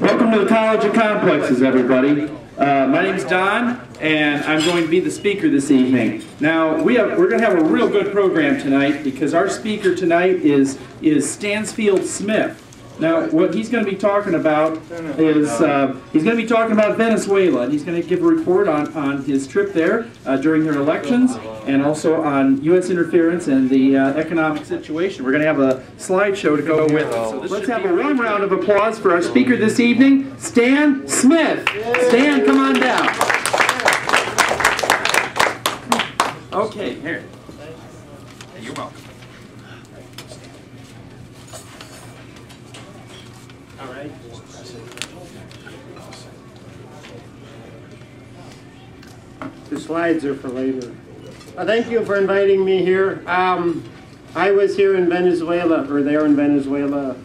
Welcome to the College of Complexes, everybody. My name's Don, and I'm going to be the speaker this evening. Now, we're going to have a real good program tonight, because our speaker tonight is Stanfield Smith. Now, what he's going to be talking about is, he's going to be talking about Venezuela, and he's going to give a report on his trip there during their elections, and also on U.S. interference and the economic situation. We're going to have a slideshow to go with it. So let's have a warm round of applause for our speaker this evening, Stan Smith. Stan, come on down. Okay, here. You're welcome. All right. The slides are for later. Thank you for inviting me here. I was here in Venezuela, or there in Venezuela,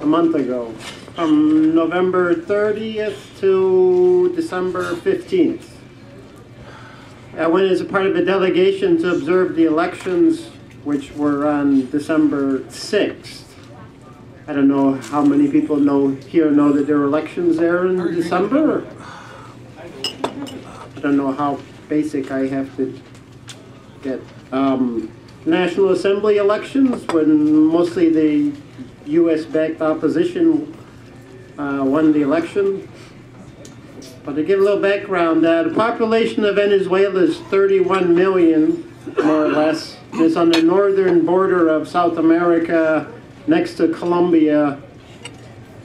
a month ago, from November 30th to December 15th. I went as a part of a delegation to observe the elections, which were on December 6th. I don't know how many people know that there are elections there in December. I don't know how basic I have to get. National Assembly elections, when mostly the U.S.-backed opposition won the election. But to give a little background, the population of Venezuela is 31 million, more or less. It's on the northern border of South America, next to Colombia,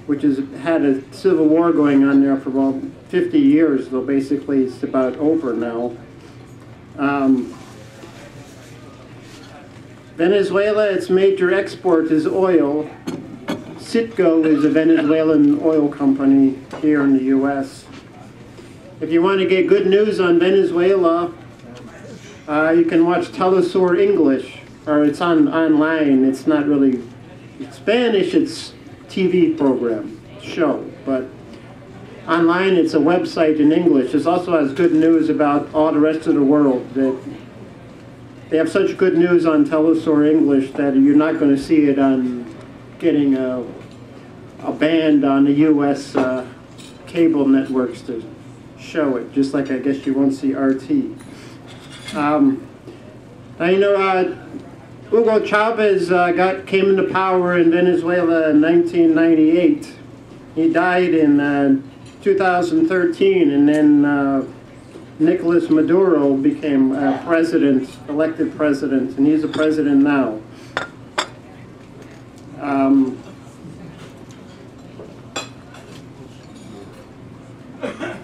which has had a civil war going on there for about 50 years, though basically it's about over now. Venezuela, its major export is oil. Citgo is a Venezuelan oil company here in the U.S. If you want to get good news on Venezuela, you can watch Telesur English, or it's online. It's not really Spanish, it's TV program, show, but online it's a website in English. It also has good news about all the rest of the world. They have such good news on Telesur English that you're not going to see it on getting a band on the U.S. Cable networks to show it, just like I guess you won't see RT. Now, you know, Hugo Chavez came into power in Venezuela in 1998. He died in 2013, and then Nicolas Maduro became elected president, and he's the president now.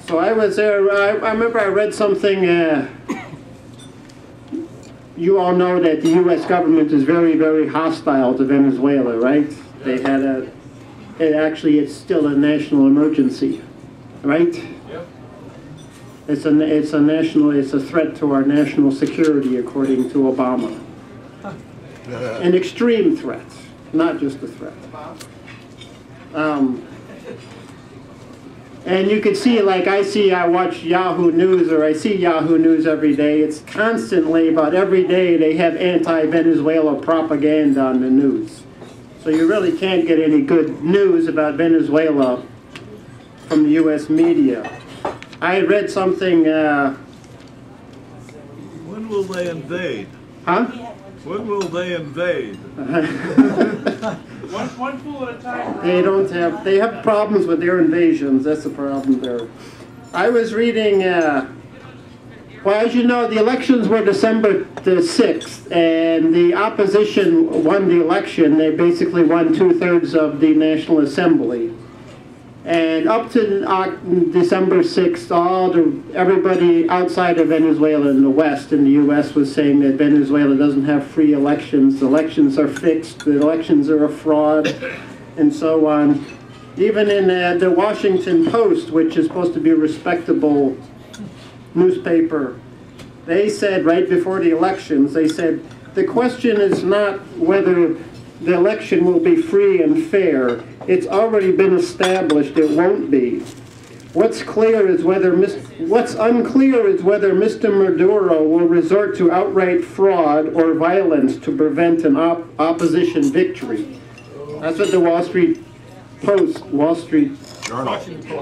So I was there. I remember I read something. You all know that the U.S. government is very, very hostile to Venezuela, right? They had it's still a national emergency, right? Yep. It's a threat to our national security, according to Obama. An extreme threat, not just a threat. And you can see, like I watch Yahoo News, or I see Yahoo News every day. It's constantly, about every day, they have anti-Venezuela propaganda on the news. So you really can't get any good news about Venezuela from the U.S. media. I read something. When will they invade? Huh? When will they invade? One fool at a time. They have problems with their invasions. That's the problem there. I was reading, well, as you know, the elections were December the 6th, and the opposition won the election. They basically won 2/3 of the National Assembly. And up to December 6th, everybody outside of Venezuela in the West, in the U.S., was saying that Venezuela doesn't have free elections, the elections are fixed, the elections are a fraud, and so on. Even in the Washington Post, which is supposed to be a respectable newspaper, they said right before the elections, they said, the question is not whether the election will be free and fair. It's already been established it won't be. What's unclear is whether Mr. Maduro will resort to outright fraud or violence to prevent an opposition victory. That's what the Wall Street Journal.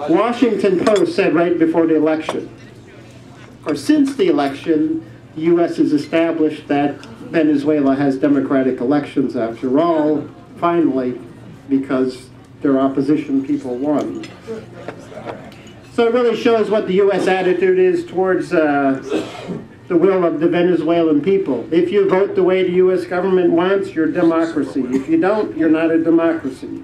Washington Post said right before the election, or since the election, the U.S. has established that Venezuela has democratic elections after all, finally, because their opposition people won. So it really shows what the U.S. attitude is towards the will of the Venezuelan people. If you vote the way the U.S. government wants, you're a democracy. If you don't, you're not a democracy.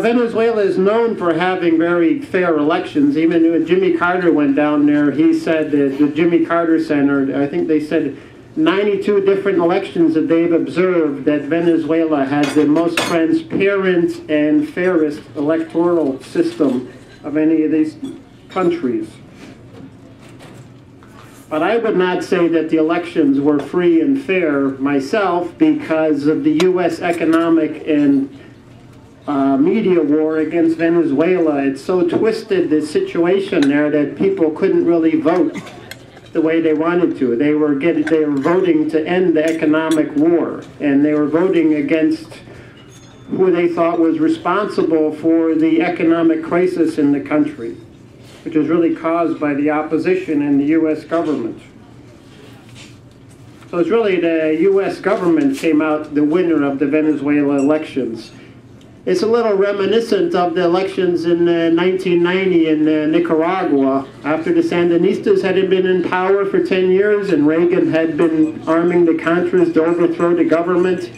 Venezuela is known for having very fair elections. Even when Jimmy Carter went down there, he said that the Jimmy Carter Center, I think they said 92 different elections that they've observed, that Venezuela has the most transparent and fairest electoral system of any of these countries. But I would not say that the elections were free and fair myself because of the U.S. economic and media war against Venezuela. It so twisted the situation there that people couldn't really vote the way they wanted to. They were voting to end the economic war, and they were voting against who they thought was responsible for the economic crisis in the country, which is really caused by the opposition and the U.S. government. So it's really the U.S. government came out the winner of the Venezuela elections. It's a little reminiscent of the elections in 1990 in Nicaragua, after the Sandinistas had been in power for 10 years and Reagan had been arming the Contras to overthrow the government.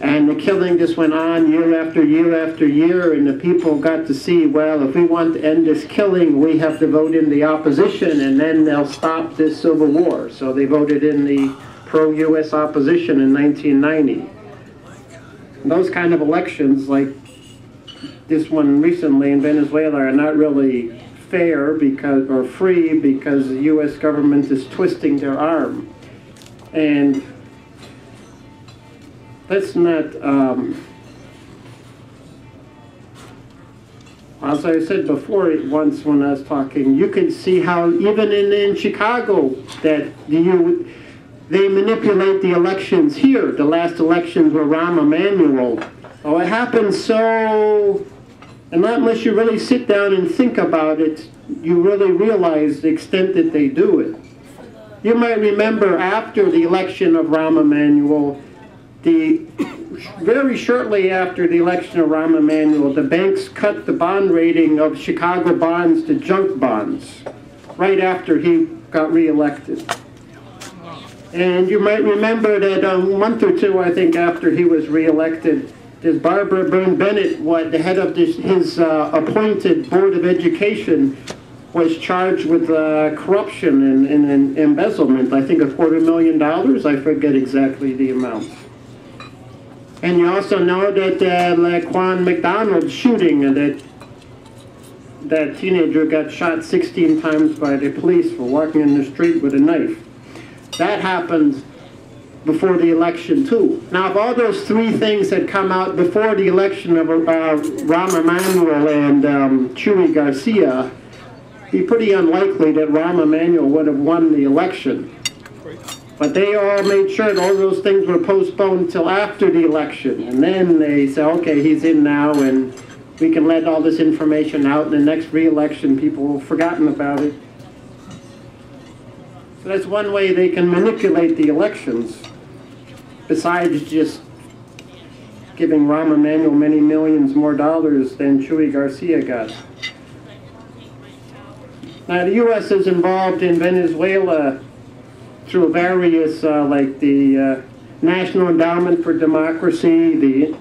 And the killing just went on year after year after year, and the people got to see, well, if we want to end this killing, we have to vote in the opposition, and then they'll stop this civil war. So they voted in the pro-U.S. opposition in 1990. And those kind of elections, like this one recently in Venezuela, are not really fair because, or free, because the U.S. government is twisting their arm. And let's not, as I said before once when I was talking, you can see how even in Chicago that they manipulate the elections here. The last elections were Rahm Emanuel. Oh, it happened so, and not unless you really sit down and think about it, you really realize the extent that they do it. You might remember after the election of Rahm Emanuel, very shortly after the election of Rahm Emanuel, the banks cut the bond rating of Chicago bonds to junk bonds right after he got reelected. And you might remember that a month or two, I think, after he was reelected, this Barbara Byrne Bennett, the head of his appointed Board of Education, was charged with corruption and embezzlement. I think $250,000. I forget exactly the amount. And you also know that Laquan McDonald's shooting, that teenager got shot 16 times by the police for walking in the street with a knife. That happened before the election, too. Now, if all those three things had come out before the election of Rahm Emanuel and Chuy Garcia, it'd be pretty unlikely that Rahm Emanuel would have won the election. But they all made sure that all those things were postponed till after the election. And then they said, okay, he's in now, and we can let all this information out. In the next re-election, people will have forgotten about it. So that's one way they can manipulate the elections, besides just giving Rahm Emanuel many millions more dollars than Chuy Garcia got. Now, the U.S. is involved in Venezuela through various, like the National Endowment for Democracy, the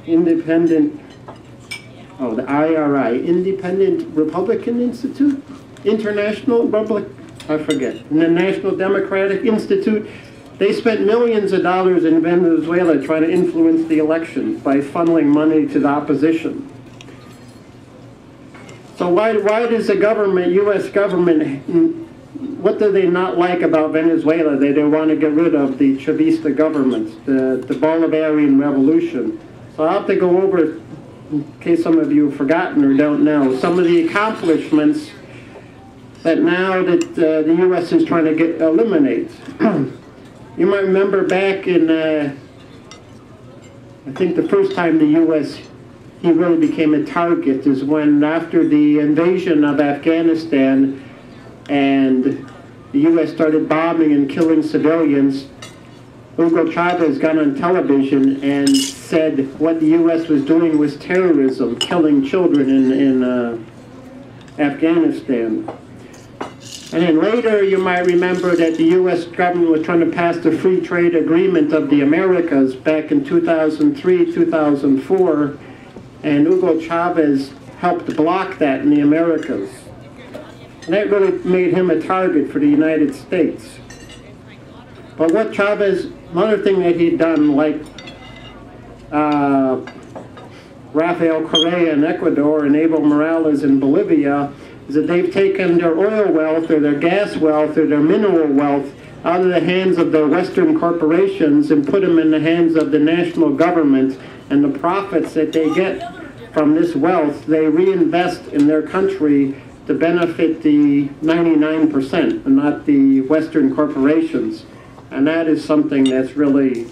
IRI, Independent Republican Institute, International Republic, I forget, and the National Democratic Institute. They spent millions of dollars in Venezuela trying to influence the election by funneling money to the opposition. So why does the government, U.S. government, what do they not like about Venezuela? They don't want to get rid of the Chavista government, the Bolivarian revolution. So I'll have to go over, in case some of you have forgotten or don't know, some of the accomplishments that now that the U.S. is trying to eliminate. You might remember back in, I think the first time the U.S. he really became a target is when, after the invasion of Afghanistan and the U.S. started bombing and killing civilians, Hugo Chavez got on television and said what the U.S. was doing was terrorism, killing children in Afghanistan. And then later, you might remember that the U.S. government was trying to pass the Free Trade Agreement of the Americas back in 2003, 2004, and Hugo Chavez helped block that in the Americas. And that really made him a target for the United States. But what Chavez, another thing that he'd done, like Rafael Correa in Ecuador and Evo Morales in Bolivia, is that they've taken their oil wealth or their gas wealth or their mineral wealth out of the hands of their Western corporations and put them in the hands of the national government, and the profits that they get from this wealth, they reinvest in their country to benefit the 99% and not the Western corporations. And that is something that's really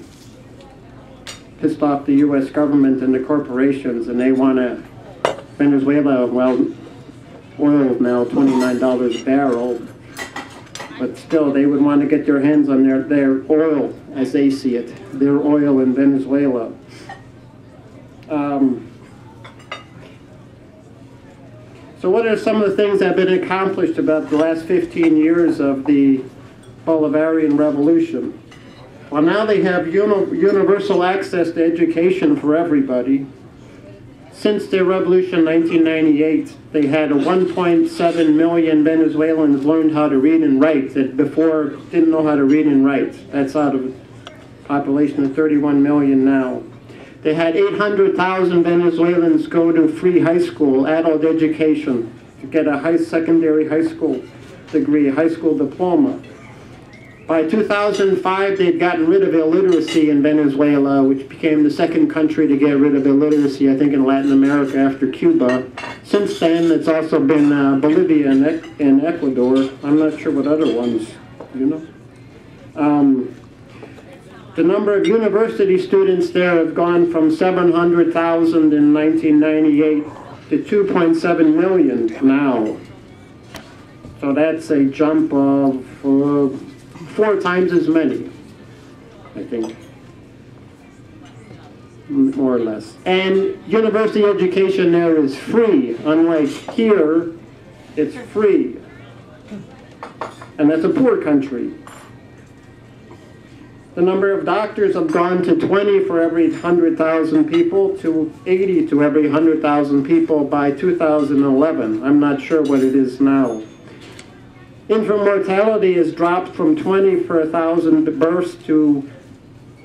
pissed off the U.S. government and the corporations, and they want to, Venezuela, well, oil now $29 a barrel, but still they would want to get their hands on their oil, as they see it, their oil in Venezuela. So what are some of the things that have been accomplished about the last 15 years of the Bolivarian Revolution? Well, now they have universal access to education for everybody. Since the revolution in 1998, they had 1.7 million Venezuelans learned how to read and write that before didn't know how to read and write. That's out of a population of 31 million now. They had 800,000 Venezuelans go to free high school, adult education, to get a secondary high school degree, high school diploma. By 2005, they'd gotten rid of illiteracy in Venezuela, which became the second country to get rid of illiteracy, I think, in Latin America after Cuba. Since then, it's also been Bolivia and Ecuador. I'm not sure what other ones, you know. The number of university students there have gone from 700,000 in 1998 to 2.7 million now. So that's a jump of 4 times as many, I think, more or less. And university education there is free, unlike here, it's free. And that's a poor country. The number of doctors have gone to 20 for every 100,000 people to 80 to every 100,000 people by 2011. I'm not sure what it is now. Infant mortality has dropped from 20 per 1,000 births to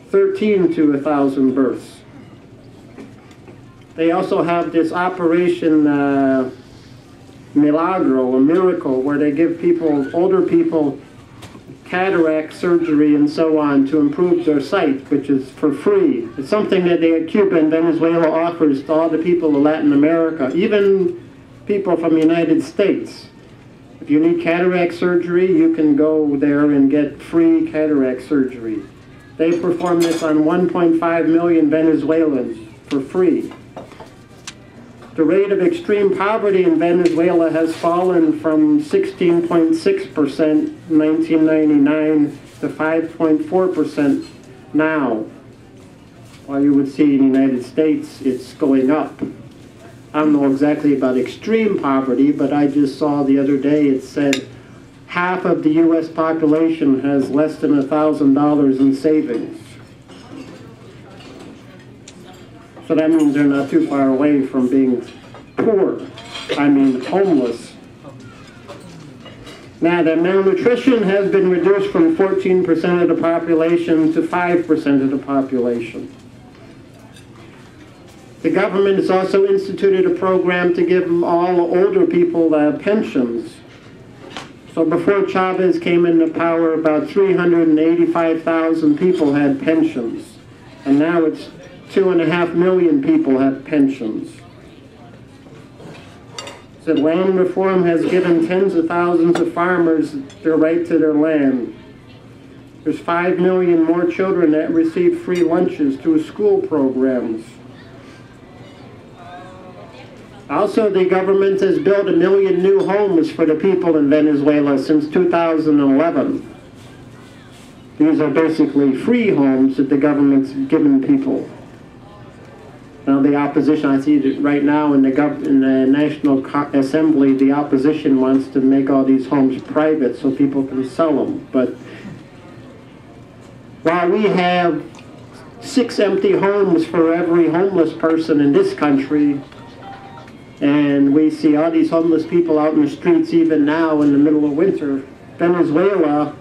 13 to 1,000 births. They also have this Operation Milagro, a miracle, where they give people, older people, cataract surgery and so on to improve their sight, which is for free. It's something that Cuba and Venezuela offers to all the people of Latin America, even people from the United States. If you need cataract surgery, you can go there and get free cataract surgery. They perform this on 1.5 million Venezuelans for free. The rate of extreme poverty in Venezuela has fallen from 16.6% in 1999 to 5.4% now. While you would see in the United States, it's going up. I don't know exactly about extreme poverty, but I just saw the other day it said half of the U.S. population has less than $1,000 in savings. So that means they're not too far away from being poor, I mean homeless. Now, the malnutrition has been reduced from 14% of the population to 5% of the population. The government has also instituted a program to give all older people pensions. So before Chavez came into power, about 385,000 people had pensions. And now it's 2.5 million people have pensions. So land reform has given tens of thousands of farmers their right to their land. There's 5 million more children that receive free lunches through school programs. Also, the government has built 1 million new homes for the people in Venezuela since 2011. These are basically free homes that the government's given people. Now the opposition, I see that right now in the National Assembly, the opposition wants to make all these homes private so people can sell them. But while we have 6 empty homes for every homeless person in this country, and we see all these homeless people out in the streets even now in the middle of winter, Venezuela,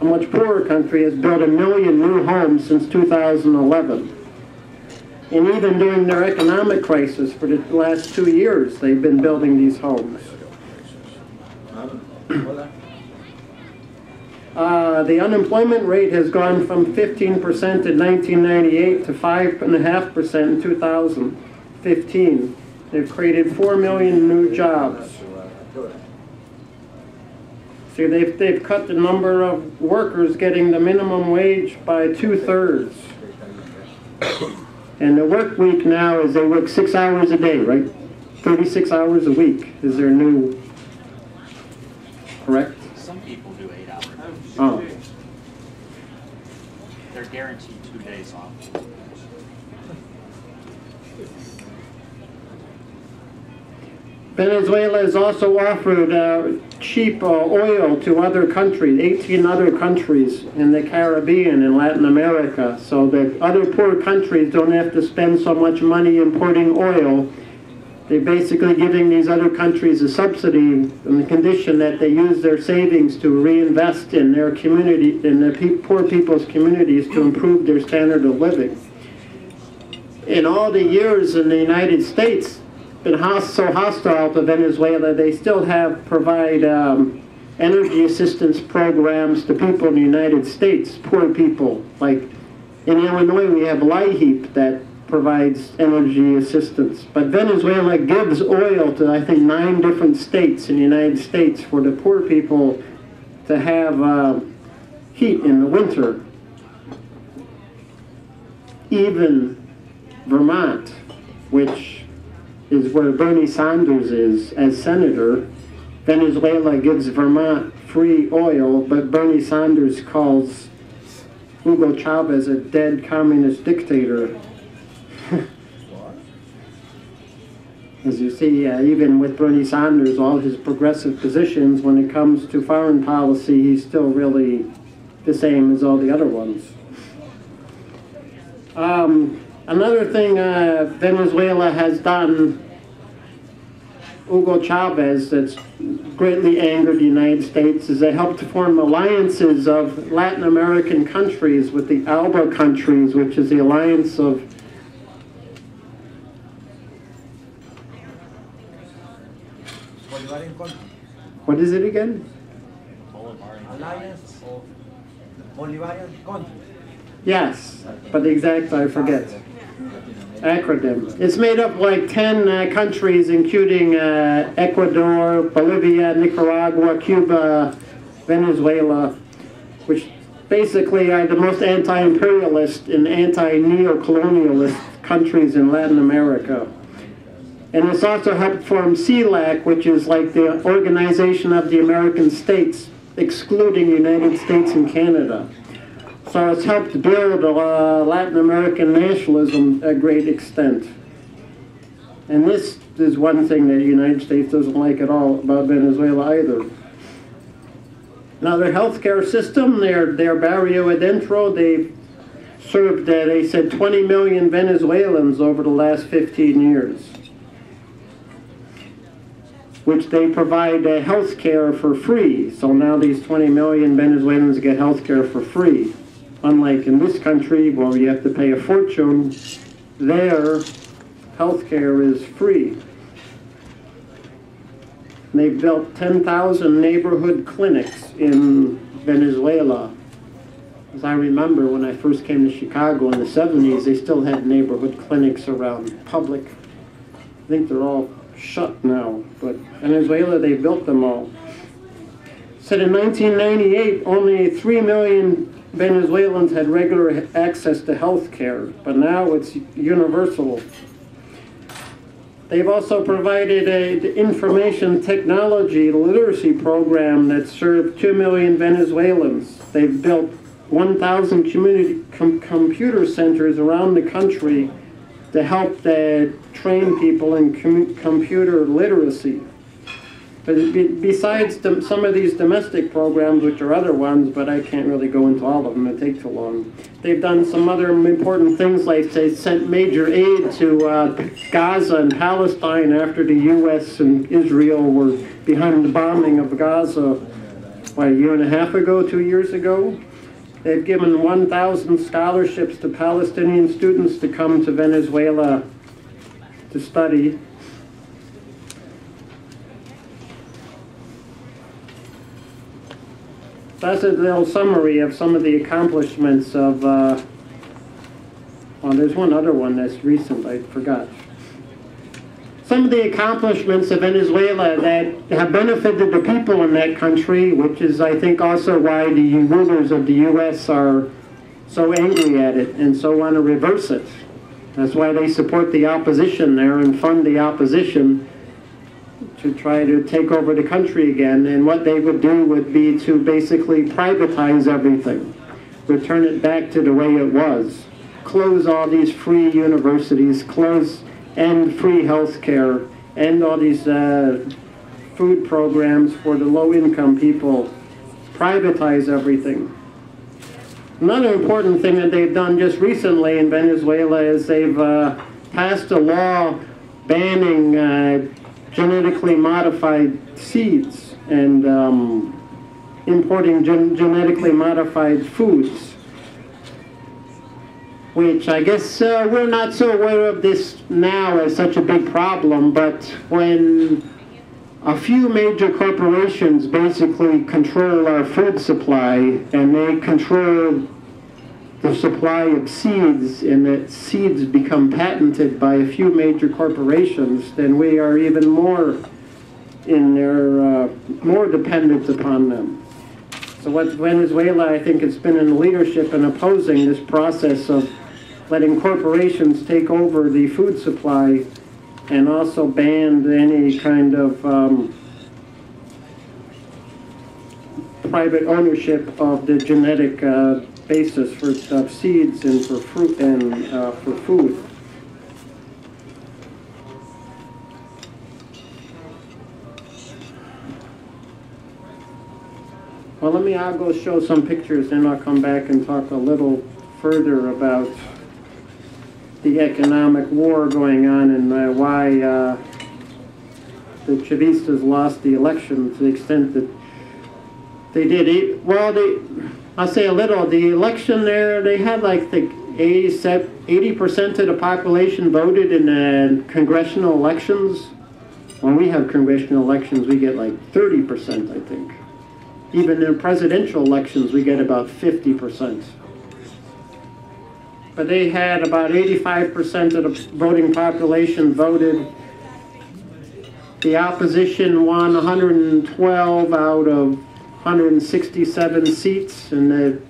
a much poorer country, has built 1 million new homes since 2011. And even during their economic crisis for the last 2 years, they've been building these homes. The unemployment rate has gone from 15% in 1998 to 5.5% in 2015. They've created 4 million new jobs. See, they've cut the number of workers getting the minimum wage by 2/3. And the work week now is they work 6 hours a day, right? 36 hours a week is their new, correct? Some people do 8 hours. Oh. They're guaranteed 2 days off. Venezuela has also offered cheap oil to other countries, 18 other countries in the Caribbean and Latin America, so that other poor countries don't have to spend so much money importing oil. They're basically giving these other countries a subsidy on the condition that they use their savings to reinvest in their community, in the poor people's communities, to improve their standard of living. In all the years in the United States, been so hostile to Venezuela, they still provide energy assistance programs to people in the United States, poor people. Like in Illinois, we have LIHEAP that provides energy assistance. But Venezuela gives oil to, I think, 9 different states in the United States for the poor people to have heat in the winter. Even Vermont, which is where Bernie Sanders is as senator. Venezuela gives Vermont free oil, but Bernie Sanders calls Hugo Chavez a dead communist dictator. As you see, even with Bernie Sanders, all his progressive positions, when it comes to foreign policy, he's still really the same as all the other ones. Another thing Venezuela has done, Hugo Chavez, that's greatly angered the United States, is they helped form alliances of Latin American countries with the ALBA countries, which is the alliance of what is it again? Alliance of Bolivarian countries. Yes, but the exact I forget. Acronym. It's made up like 10 countries, including Ecuador, Bolivia, Nicaragua, Cuba, Venezuela, which basically are the most anti-imperialist and anti-neo-colonialist countries in Latin America. And it's also helped form CELAC, which is like the Organization of the American States, excluding the United States and Canada. So it's helped build Latin American nationalism a great extent. And this is one thing that the United States doesn't like at all about Venezuela either. Now their healthcare system, their barrio adentro, they've served, they said, 20 million Venezuelans over the last 15 years. Which they provide health care for free. So now these 20 million Venezuelans get health care for free. Unlike in this country where you have to pay a fortune, their health care is free. They built 10,000 neighborhood clinics in Venezuela. As I remember, when I first came to Chicago in the 70s, they still had neighborhood clinics around public. I think they're all shut now, but Venezuela, they built them all. Said in 1998, only 3 million Venezuelans had regular access to health care, but now it's universal. They've also provided an information technology literacy program that served 2 million Venezuelans. They've built 1,000 community computer centers around the country to help train people in computer literacy. But besides some of these domestic programs, which are other ones, but I can't really go into all of them, it takes too long. They've done some other important things, like they sent major aid to Gaza and Palestine after the U.S. and Israel were behind the bombing of Gaza, what, a year and a half ago, 2 years ago. They've given 1,000 scholarships to Palestinian students to come to Venezuela to study. That's a little summary of some of the accomplishments of, well, there's one other one that's recent, I forgot. Some of the accomplishments of Venezuela that have benefited the people in that country, which is, I think, also why the rulers of the U.S. are so angry at it and so want to reverse it. That's why they support the opposition there and fund the opposition to try to take over the country again, and what they would do would be to basically privatize everything, return it back to the way it was, close all these free universities, end free health care, end all these food programs for the low-income people, privatize everything. Another important thing that they've done just recently in Venezuela is they've passed a law banning genetically modified seeds and importing genetically modified foods, which I guess we're not so aware of this now as such a big problem, but when a few major corporations basically control our food supply, and they control the supply of seeds, and that seeds become patented by a few major corporations, then we are even more in their, more dependent upon them. So what Venezuela, I think, has been in leadership in opposing this process of letting corporations take over the food supply and also ban any kind of private ownership of the genetic basis for seeds and for fruit and for food. Well, I'll go show some pictures, then I'll come back and talk a little further about the economic war going on and why the Chavistas lost the election to the extent that they did. I'll say a little. The election there, they had like 80% of the population voted in the congressional elections. When we have congressional elections, we get like 30%, I think. Even in presidential elections, we get about 50%. But they had about 85% of the voting population voted. The opposition won 112 out of 167 seats, and the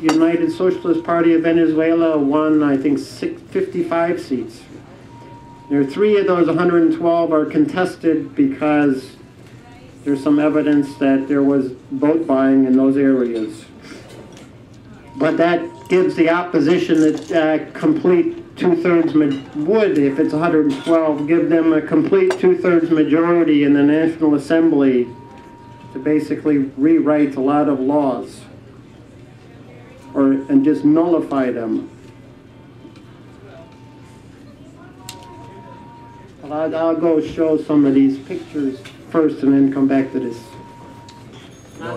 United Socialist Party of Venezuela won, I think, 55 seats. There are 3 of those 112 are contested because there's some evidence that there was vote buying in those areas. But that gives the opposition a complete two-thirds, would, if it's 112, give them a complete two-thirds majority in the National Assembly to basically rewrite a lot of laws, and just nullify them. I'll go show some of these pictures first, and then come back to this. Now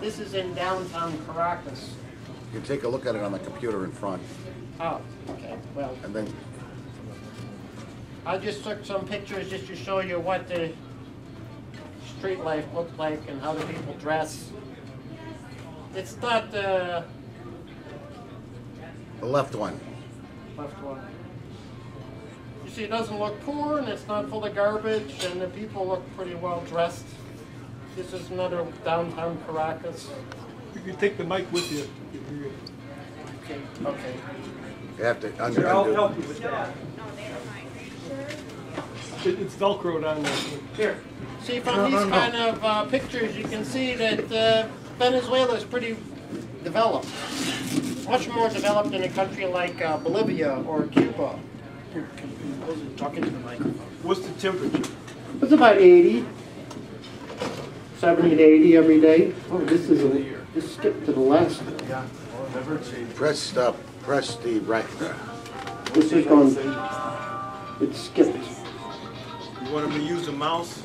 this is in downtown Caracas. You can take a look at it on the computer in front. Oh, okay. Well, and then I just took some pictures just to show you what the street life looked like and how the people dress. It's not the left one. Left one. You see, it doesn't look poor, and it's not full of garbage, and the people look pretty well dressed. This is another downtown Caracas. You can take the mic with you. Okay. You have to undo. I'll help you with that. No, it's Velcroed on there. Here. See, from these kind of pictures, you can see that Venezuela is pretty developed. Much more developed than a country like Bolivia or Cuba. Talking to the microphone. What's the temperature? It's about 80. 70 to 80 every day. Oh, this is a year. Just skip to the last. Yeah. Press stop. Press the right. This is going. It skipped. You want him to use a mouse?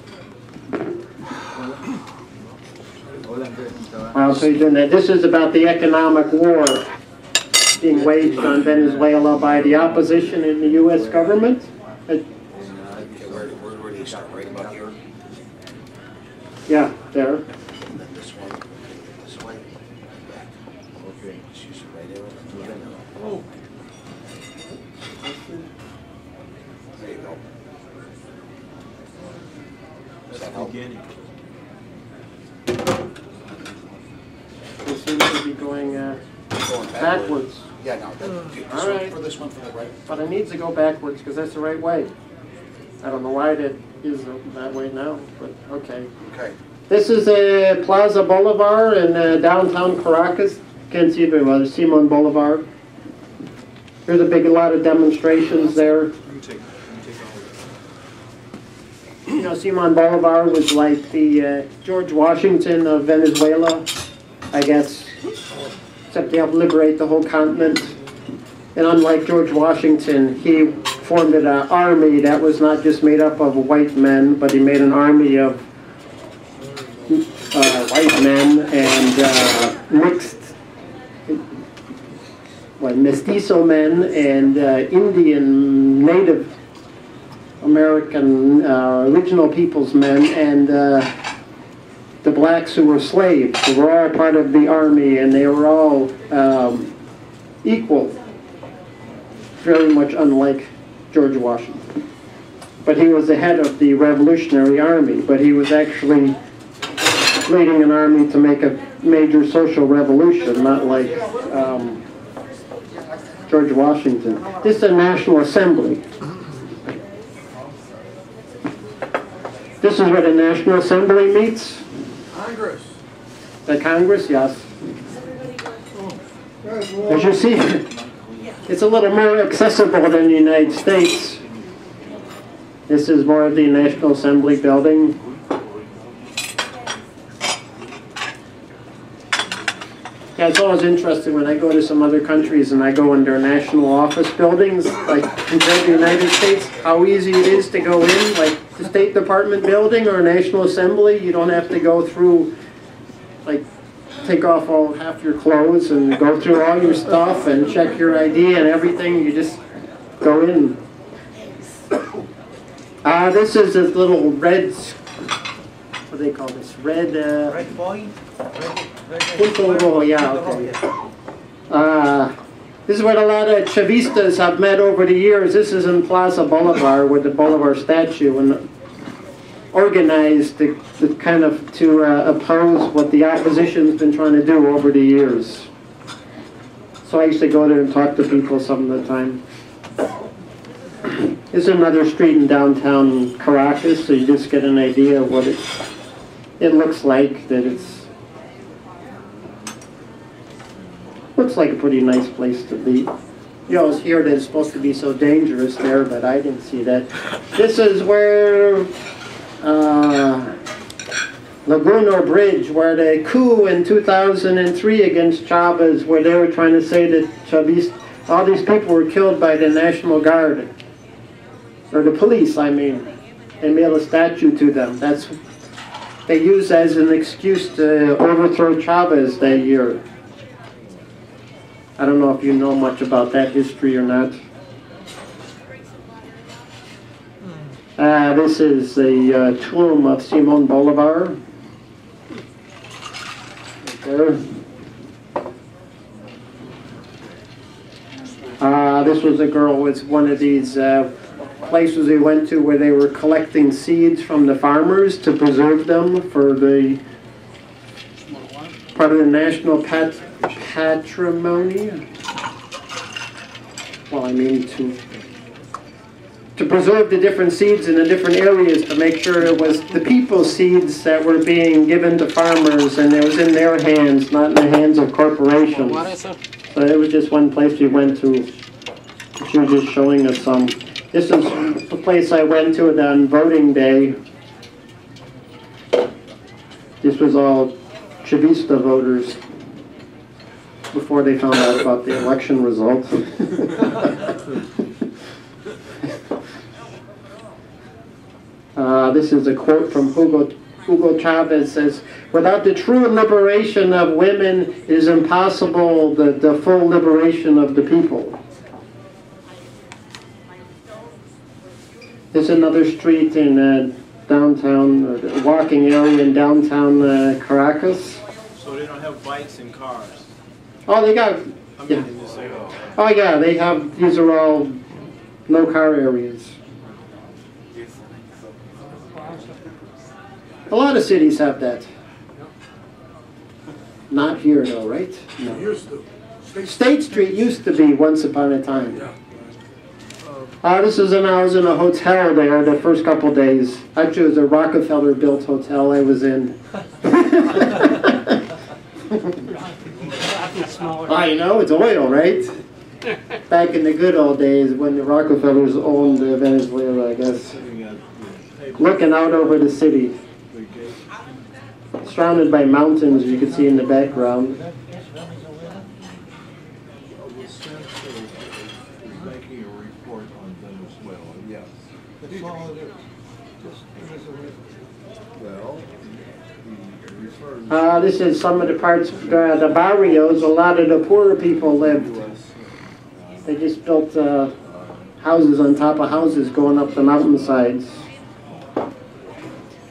I'll say that this is about the economic war being waged on Venezuela by the opposition and the U.S. government. Where do you start? Right about here. Yeah, there. And then this way. This way. Back. Okay. She's right there. Oh. There you go. Does that help? This seems to be going, backwards. Yeah, no. All right. For this one, for the right. But it needs to go backwards because that's the right way. I don't know why that is that way now, but okay. Okay. This is Plaza Bolivar in downtown Caracas. Can't see very well. There's Simon Bolivar. There's a big lot of demonstrations there. You know, Simon Bolivar was like the George Washington of Venezuela, I guess. Except he helped liberate the whole continent. And unlike George Washington, he formed an army that was not just made up of white men, but he made an army of white men and mestizo men and Indian Native American original peoples men and the blacks who were slaves. They were all part of the army and they were all equal, very much unlike George Washington. But he was the head of the Revolutionary Army, but he was actually leading an army to make a major social revolution, not like George Washington. This is a National Assembly. This is where the National Assembly meets. Congress. The Congress, yes. As you see, it's a little more accessible than the United States. This is more of the National Assembly building. Yeah, it's always interesting when I go to some other countries and I go in their national office buildings, like compared to the United States, how easy it is to go in, like the State Department building or National Assembly. You don't have to go through, like, take off half your clothes and go through all your stuff and check your ID and everything. You just go in. This is this little red, what do they call this? Red, red boy? Yeah, okay. This is what a lot of Chavistas have met over the years. This is in Plaza Bolivar with the Bolivar statue, and organized to kind of to oppose what the opposition's been trying to do over the years. So I used to go there and talk to people some of the time. This is another street in downtown Caracas, so you just get an idea of what it looks like. That looks like a pretty nice place to be. You always hear that it's supposed to be so dangerous there, but I didn't see that. This is where Laguna Bridge, where the coup in 2003 against Chavez, where they were trying to say that all these people were killed by the National Guard, or the police, I mean. They made a statue to them. That's they used as an excuse to overthrow Chavez that year. I don't know if you know much about that history or not. This is the tomb of Simon Bolivar. Right there. This was a girl. It's one of these places we went to where they were collecting seeds from the farmers to preserve them for the part of the national patrimony. Well, I mean to to preserve the different seeds in the different areas to make sure it was the people's seeds that were being given to farmers and it was in their hands, not in the hands of corporations. So it was just one place we went to. She was just showing us some. This is the place I went to on voting day. This was all Chavista voters before they found out about the election results. This is a quote from Hugo Chavez. Says, "Without the true liberation of women, it is impossible the full liberation of the people." There's another street in downtown, the walking area in downtown Caracas. So they don't have bikes and cars? Oh, they got, yeah. Oh yeah, they have, these are all no car areas. A lot of cities have that. Not here, though, right? No. State Street used to be once upon a time. This is when I was in a hotel there the first couple days. Actually, it was a Rockefeller-built hotel I was in. I know, it's oil, right? Back in the good old days when the Rockefellers owned Venezuela, I guess. Looking out over the city. Surrounded by mountains, you can see in the background. Making a report on Venezuela, yes. That's all it is. Just Venezuela. Well, he refers. This is some of the parts, the barrios. A lot of the poorer people lived. They just built houses on top of houses, going up the mountainsides.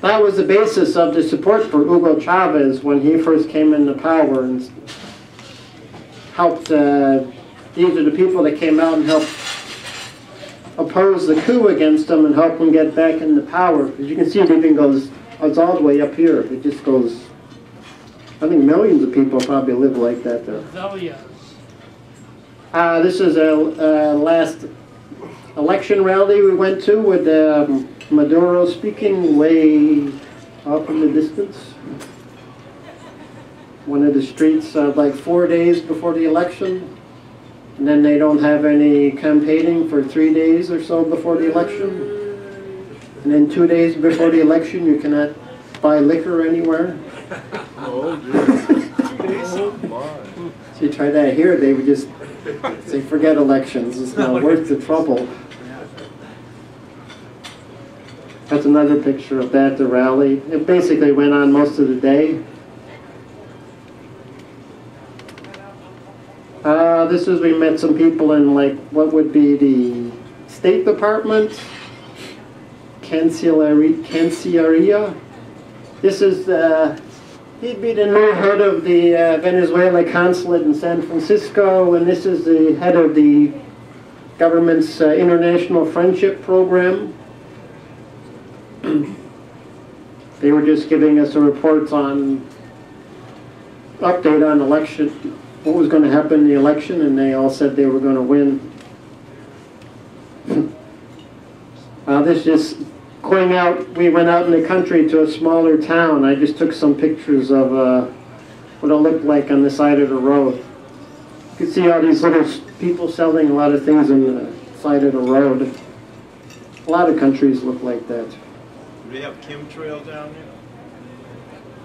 That was the basis of the support for Hugo Chavez when he first came into power and helped, these are the people that came out and helped oppose the coup against him and help him get back into power. As you can see, it even goes, it's all the way up here. It just goes, I think millions of people probably live like that there. This is a last election rally we went to with Maduro speaking way up in the distance. One of the streets like 4 days before the election, and then they don't have any campaigning for 3 days or so before the election, and then 2 days before the election you cannot buy liquor anywhere. Oh, oh my. So you try that here, they would just say forget elections, it's not worth the trouble. That's another picture of that, the rally. It basically went on most of the day. This is, we met some people in like what would be the State Department, Cancilleria. This is, he'd be the new head of the Venezuela consulate in San Francisco, and this is the head of the government's international friendship program. They were just giving us a report on update on election, what was going to happen in the election, and they all said they were going to win. This just going out, we went out in the country to a smaller town. I just took some pictures of what it looked like on the side of the road. You can see all these little people selling a lot of things on the side of the road. A lot of countries look like that. Do they have chemtrails down there?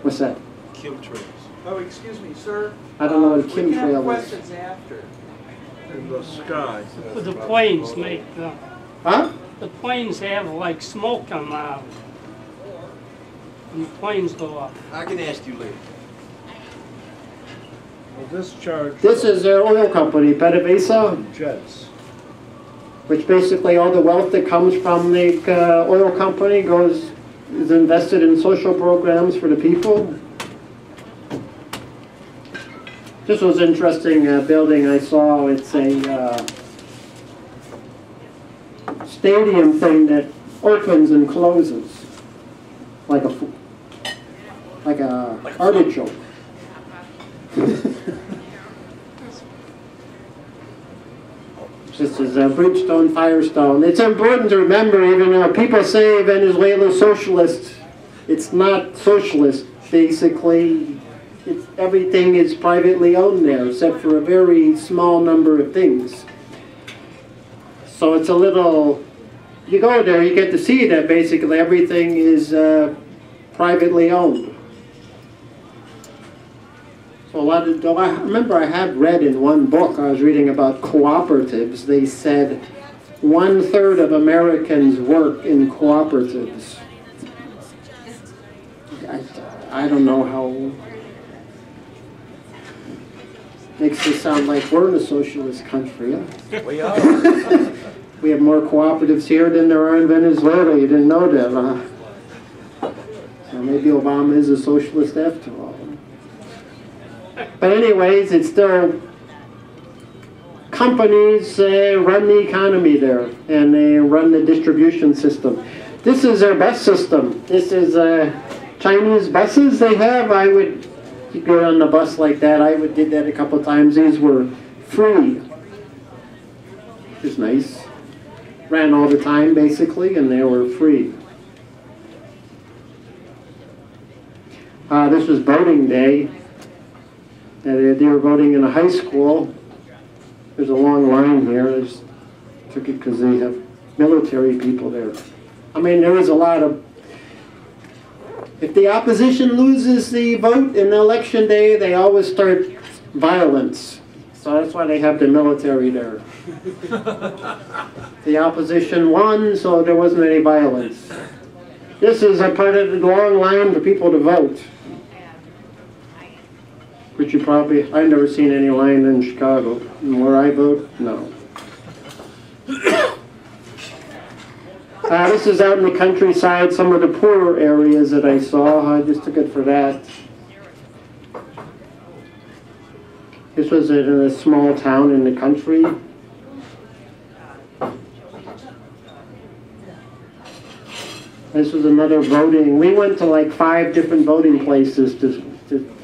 What's that? Chemtrails. Oh, excuse me, sir. I don't know what chemtrail is. We can have questions after. In the sky. Well, the planes make them. Huh? The planes have like smoke on them. And the planes go up. I can ask you later. Well, this chart. This is their oil company, PDVSA. Jets. Which basically all the wealth that comes from the oil company is invested in social programs for the people. This was an interesting building I saw. It's a stadium thing that opens and closes, like a artichoke. This as Bridgestone, Firestone. It's important to remember, even though people say Venezuela's socialist, it's not socialist. Basically, it's, everything is privately owned there, except for a very small number of things. So it's a little, you go there, you get to see that basically everything is privately owned. So a lot of, I remember I had read in one book, I was reading about cooperatives, they said 1/3 of Americans work in cooperatives. I don't know how, makes it sound like we're in a socialist country. Huh? We are. We have more cooperatives here than there are in Venezuela, you didn't know that, huh? So maybe Obama is a socialist after all. But anyways, it's still companies run the economy there, and they run the distribution system. This is their bus system. This is Chinese buses they have. I would go on the bus like that. I would did that a couple times. These were free, which is nice. Ran all the time basically, and they were free. This was voting day. They were voting in a high school. There's a long line here. I just took it because they have military people there. I mean, there is a lot of... If the opposition loses the vote in election day, they always start violence. So that's why they have the military there. The opposition won, so there wasn't any violence. This is a part of the long line for people to vote. Which you probably, I've never seen any line in Chicago. And where I vote, no. This is out in the countryside, some of the poorer areas that I saw. I just took it for that. This was in a small town in the country. This was another voting. We went to like 5 different voting places to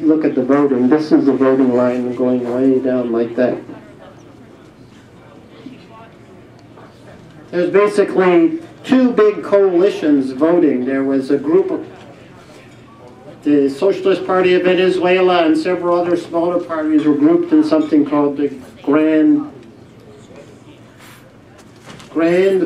look at the voting. This is the voting line going way down like that. There's basically 2 big coalitions voting. There was a group of the Socialist Party of Venezuela and several other smaller parties were grouped in something called the Grand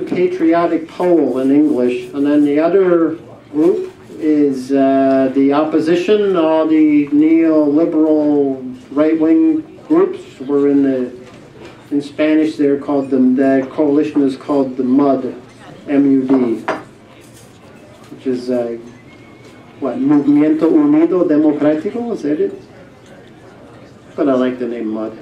Patriotic Poll in English. And then the other group is the opposition, all the neoliberal right-wing groups were in the, in Spanish they're called, the coalition is called the MUD, M-U-D, which is, what, Movimiento Unido Democrático, is that it? But I like the name MUD.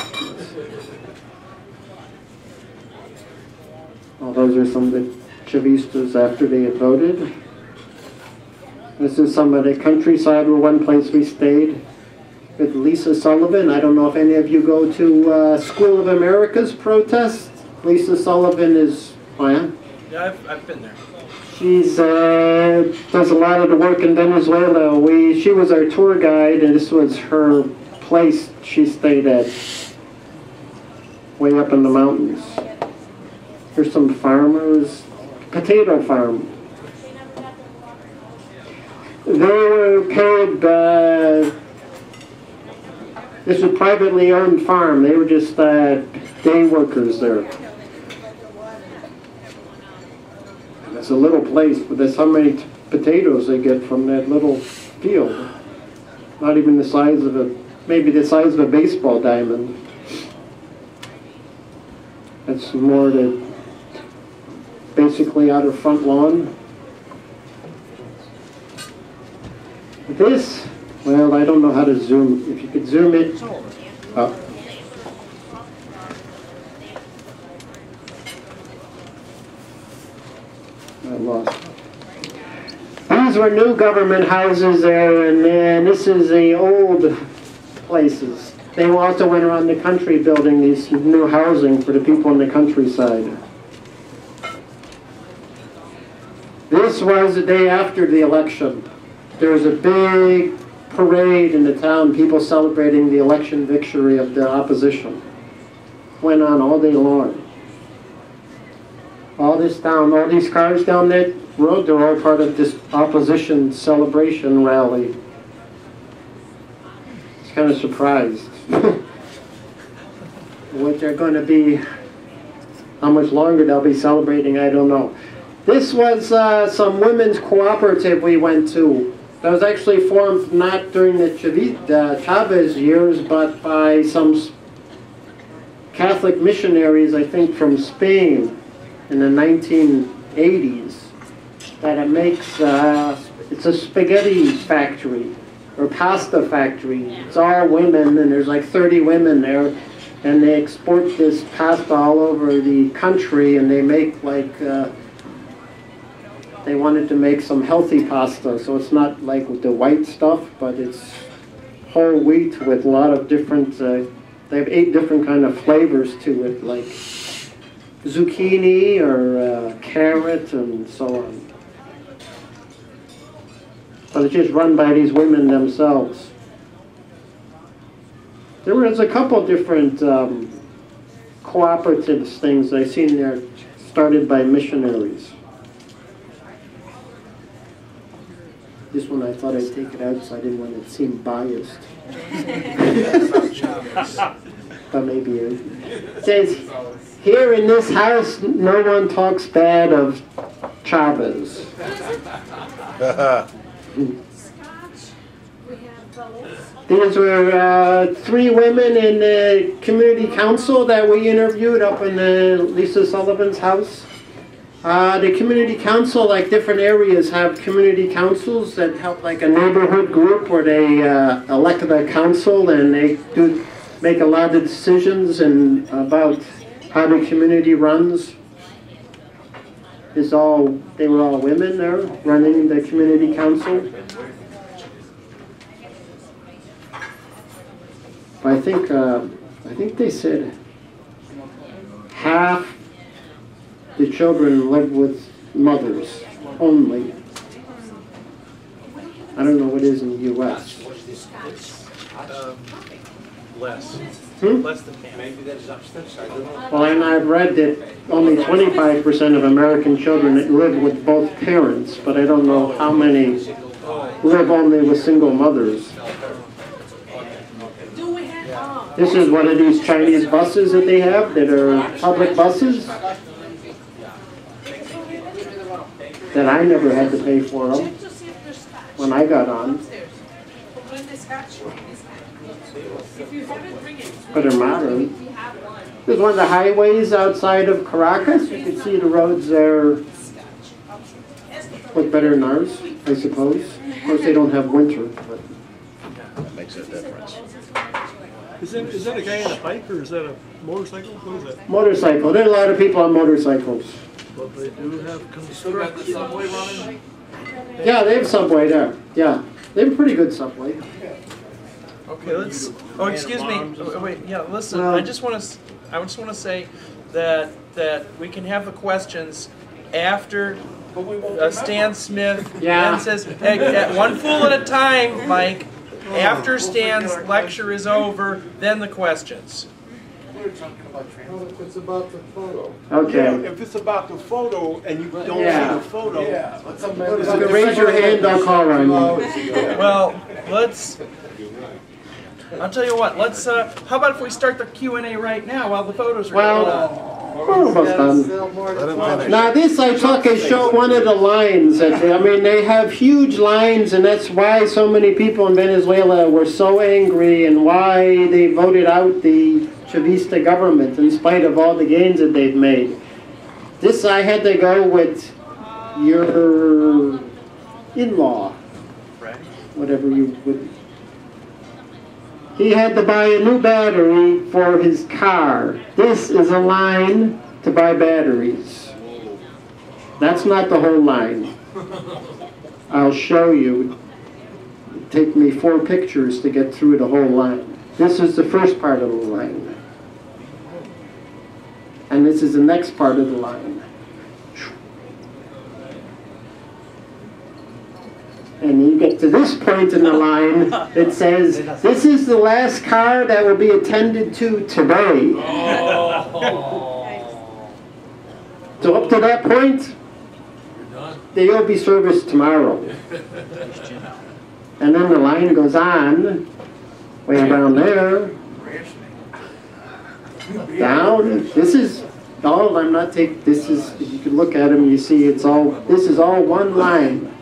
Well, those are some of the Chavistas after they had voted. This is some of the countryside where one place we stayed with Lisa Sullivan. I don't know if any of you go to School of America's protest. Lisa Sullivan is, oh yeah? Yeah, I've been there. She's, does a lot of the work in Venezuela. She was our tour guide and this was her place she stayed at, way up in the mountains. Here's some farmers, potato farm. They were paid by, this was a privately owned farm. They were just day workers there. It's a little place, but that's how many potatoes they get from that little field. Not even the size of a, maybe the size of a baseball diamond. That's more the, basically out of front lawn. This, well, I don't know how to zoom. If you could zoom it up. I lost. These were new government houses there, and man, this is the old places. They also went around the country building these new housing for the people in the countryside. This was the day after the election. There was a big parade in the town, people celebrating the election victory of the opposition. Went on all day long. all these cars down that road, they're all part of this opposition celebration rally. It's kind of surprised what they're going to be, how much longer they'll be celebrating, I don't know. This was some women's cooperative we went to. That was actually formed not during the Chavez years, but by some Catholic missionaries, I think from Spain, in the 1980s. That it makes, it's a spaghetti factory, or pasta factory. It's all women, and there's like 30 women there, and they export this pasta all over the country, and they make like, they wanted to make some healthy pasta, so it's not like the white stuff, but it's whole wheat with a lot of different, they have 8 different kind of flavors to it, like zucchini or carrot and so on. But it's just run by these women themselves. There was a couple different cooperatives things I've seen there started by missionaries. This one I thought I'd take it out so I didn't want it to seem biased. But maybe it says, here in this house, no one talks bad of Chavez. These were 3 women in the community council that we interviewed up in Lisa Sullivan's house. The community council, like different areas have community councils that help like a neighborhood group where they elect a council and they do make a lot of decisions and about how the community runs. It's all, they were all women there running the community council. I think they said half the children live with mothers only. I don't know what is in the U.S. Less. Less than half. Well, and I've read that only 25% of American children live with both parents, but I don't know how many live only with single mothers. This is one of these Chinese buses that they have that are public buses that I never had to pay for them when I got on. But they're modern. There's one of the highways outside of Caracas. You can see the roads there look better than ours, I suppose. Of course, they don't have winter, but that makes a difference. Is that a guy on a bike or is that a motorcycle? What is that? Motorcycle. There are a lot of people on motorcycles. But they do have construction. The subway running? Yeah, they have subway there. Yeah, they have a pretty good subway. Okay, let's. Oh, excuse me. Wait. Yeah, listen. I just want to say that we can have the questions after. Stan Smith. Yeah. Dan says, hey, one fool at a time, Mike. After Stan's lecture is over, then the questions. We're talking about transit. If it's about the photo. Okay. Yeah, if it's about the photo and you don't see the photo, raise your hand, I'll call on you. Well, let's. I'll tell you what. Let's. How about if we start the Q&A right now while the photos are done. Now this I took and showed one of the lines. I mean, they have huge lines, and that's why so many people in Venezuela were so angry, and why they voted out the Chavista government in spite of all the gains that they've made. This I had to go with your in-law, whatever you would. He had to buy a new battery for his car. This is a line to buy batteries. That's not the whole line. I'll show you. It'd take me 4 pictures to get through the whole line. This is the first part of the line. And this is the next part of the line. And you get to this point in the line that says, this is the last car that will be attended to today. So up to that point, they will be serviced tomorrow. And then the line goes on, way down there, down. This is all, I'm not taking, this is, if you can look at them, you see it's all, this is all one line.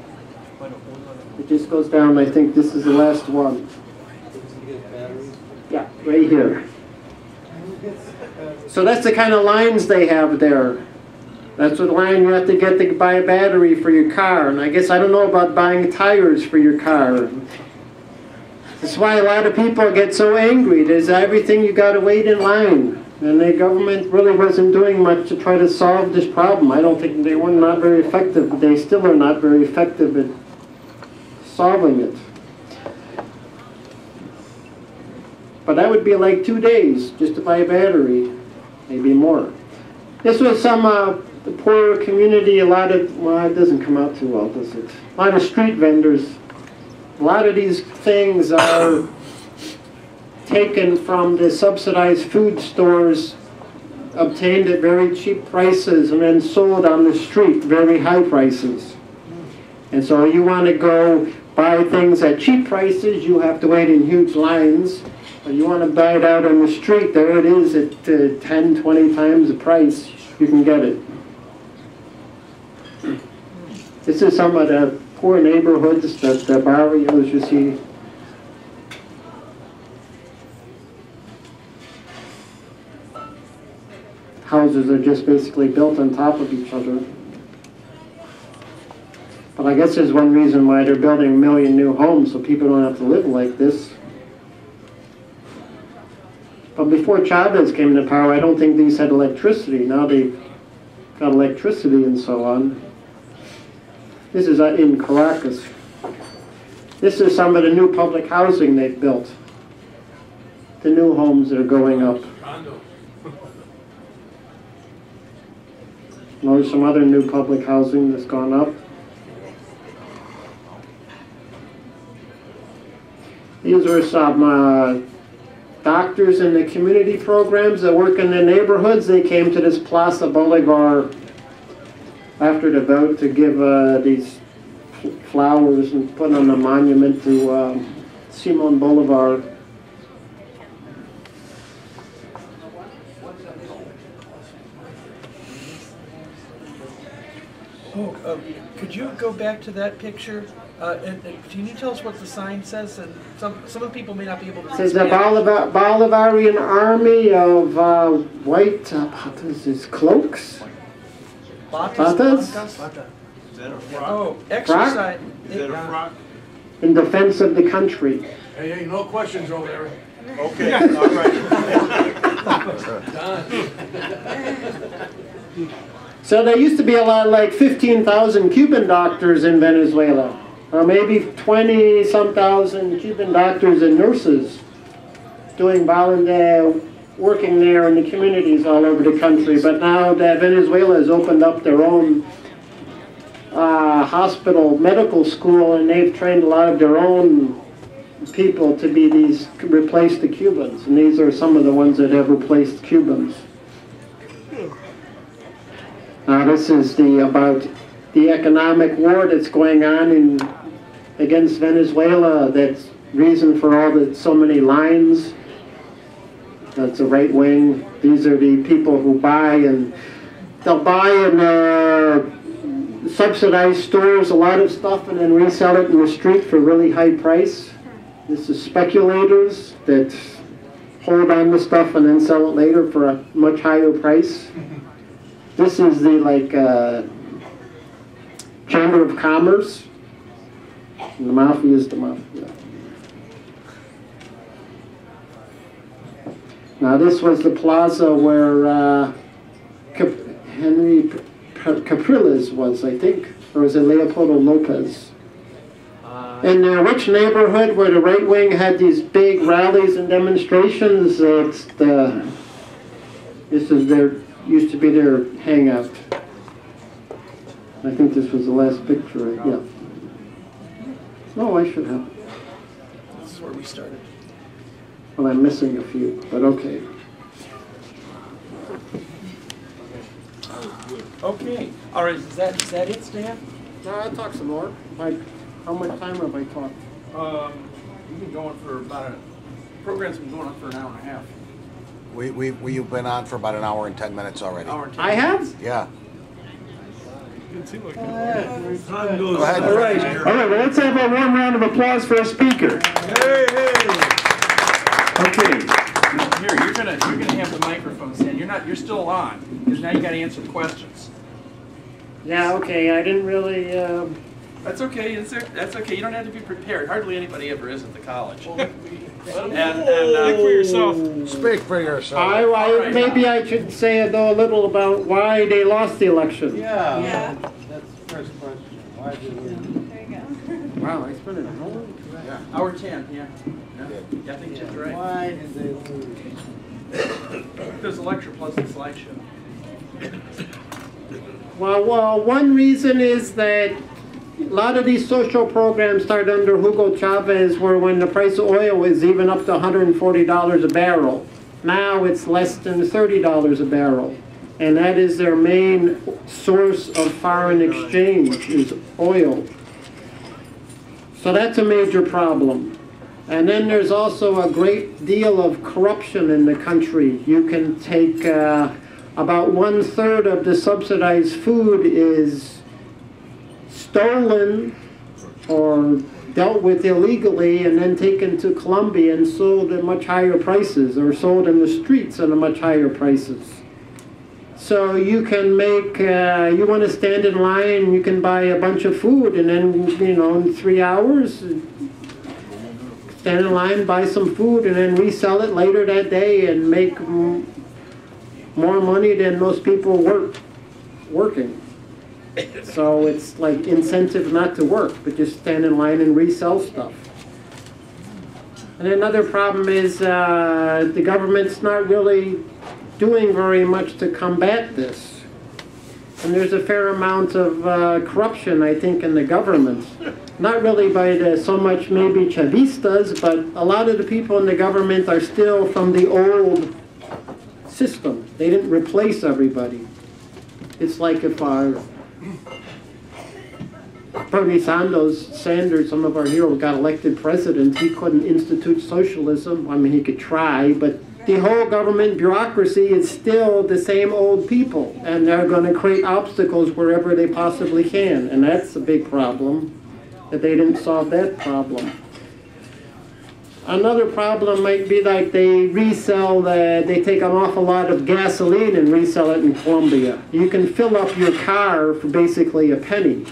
It just goes down, I think this is the last one. Yeah, right here. So that's the kind of lines they have there. That's what line you have to get to buy a battery for your car. And I guess I don't know about buying tires for your car. That's why a lot of people get so angry. There's everything, you got to wait in line. And the government really wasn't doing much to try to solve this problem. I don't think they were not very effective, but they still are not very effective at solving it. But that would be like 2 days just to buy a battery, maybe more. This was some the poorer community, a lot of, well, it doesn't come out too well, does it? A lot of street vendors. A lot of these things are taken from the subsidized food stores, obtained at very cheap prices, and then sold on the street, very high prices. And so you want to go buy things at cheap prices, you have to wait in huge lines. You want to buy it out on the street, there it is at 10, 20 times the price, you can get it. This is some of the poor neighborhoods, the barrios you see. Houses are just basically built on top of each other. But I guess there's one reason why they're building 1 million new homes, so people don't have to live like this. But before Chavez came to power, I don't think these had electricity. Now they've got electricity and so on. This is in Caracas. This is some of the new public housing they've built. The new homes that are going up. There's some other new public housing that's gone up. These are some doctors in the community programs that work in the neighborhoods. They came to this Plaza Bolivar after the vote to give these flowers and put on a monument to Simon Bolivar. Oh, could you go back to that picture? And can you tell us what the sign says? And some of the people may not be able to see it. It says the Bolivarian army of white, what is this, cloaks? Batas? Batas? Is that a frock? Oh, exercise. Is that a frock? In defense of the country. Hey, hey, no questions over there. Okay, all right. So there used to be a lot, like 15,000 Cuban doctors in Venezuela. Or maybe 20-some thousand Cuban doctors and nurses doing volunteer, working there in the communities all over the country. But now that Venezuela has opened up their own hospital, medical school, and they've trained a lot of their own people to be these, replace the Cubans. And these are some of the ones that have replaced Cubans. Now this is about the economic war that's going on against Venezuela. That's reason for all the so many lines. That's the right wing. These are the people who buy, and they'll buy in subsidized stores a lot of stuff and then resell it in the street for really high price. This is speculators that hold on to stuff and then sell it later for a much higher price. This is the Chamber of Commerce. And the mafia is the mafia. Now this was the plaza where Henry Capriles was, I think, or was it Leopoldo Lopez? In the rich neighborhood where the right wing had these big rallies and demonstrations, this is their, used to be their hangout. I think this was the last picture, right? Yeah. No, I should have. This is where we started. Well, I'm missing a few, but okay. Okay. All right. Is that it, Stan? No, I'll talk some more. Like, how much time have I talked? We've been going for about the program's been going on for an hour and a half. We've been on for about an hour and 10 minutes already. I have? Yeah. Go ahead. All right. All right. Well, let's have a warm round of applause for our speaker. Hey, hey. Okay. Here, you're gonna have the microphone, Stan. You're still on because now you got to answer the questions. Yeah. Okay. I didn't really. That's okay. That's okay. You don't have to be prepared. Hardly anybody ever is at the college. and for yourself. Speak for yourself. Right, maybe I should say though a little about why they lost the election. Yeah. Yeah. That's the first question. Why did we? There you go. Wow. I spent an hour. Yeah. Hour 10. Yeah. Yeah, I think Jim's right. Why did they lose? There's a lecture plus the slideshow. Well, one reason is that a lot of these social programs started under Hugo Chavez, where when the price of oil was even up to $140 a barrel. Now it's less than $30 a barrel. And that is their main source of foreign exchange, is oil. So that's a major problem. And then there's also a great deal of corruption in the country. You can take about 1/3 of the subsidized food is stolen or dealt with illegally and then taken to Colombia and sold at much higher prices or sold in the streets at much higher prices. So you can make, you want to stand in line, you can buy a bunch of food and then, you know, in 3 hours, stand in line, buy some food, and then resell it later that day and make more money than most people working. So it's like incentive not to work, but just stand in line and resell stuff. And another problem is the government's not really doing very much to combat this. And there's a fair amount of corruption, I think, in the government. Not really by so much maybe Chavistas, but a lot of the people in the government are still from the old system. They didn't replace everybody. It's like if Bernie Sanders, some of our heroes, got elected president, he couldn't institute socialism. I mean, he could try, but the whole government bureaucracy is still the same old people, and they're going to create obstacles wherever they possibly can, and that's a big problem. That they didn't solve that problem. Another problem might be like they resell, they take an awful lot of gasoline and resell it in Colombia. You can fill up your car for basically a penny,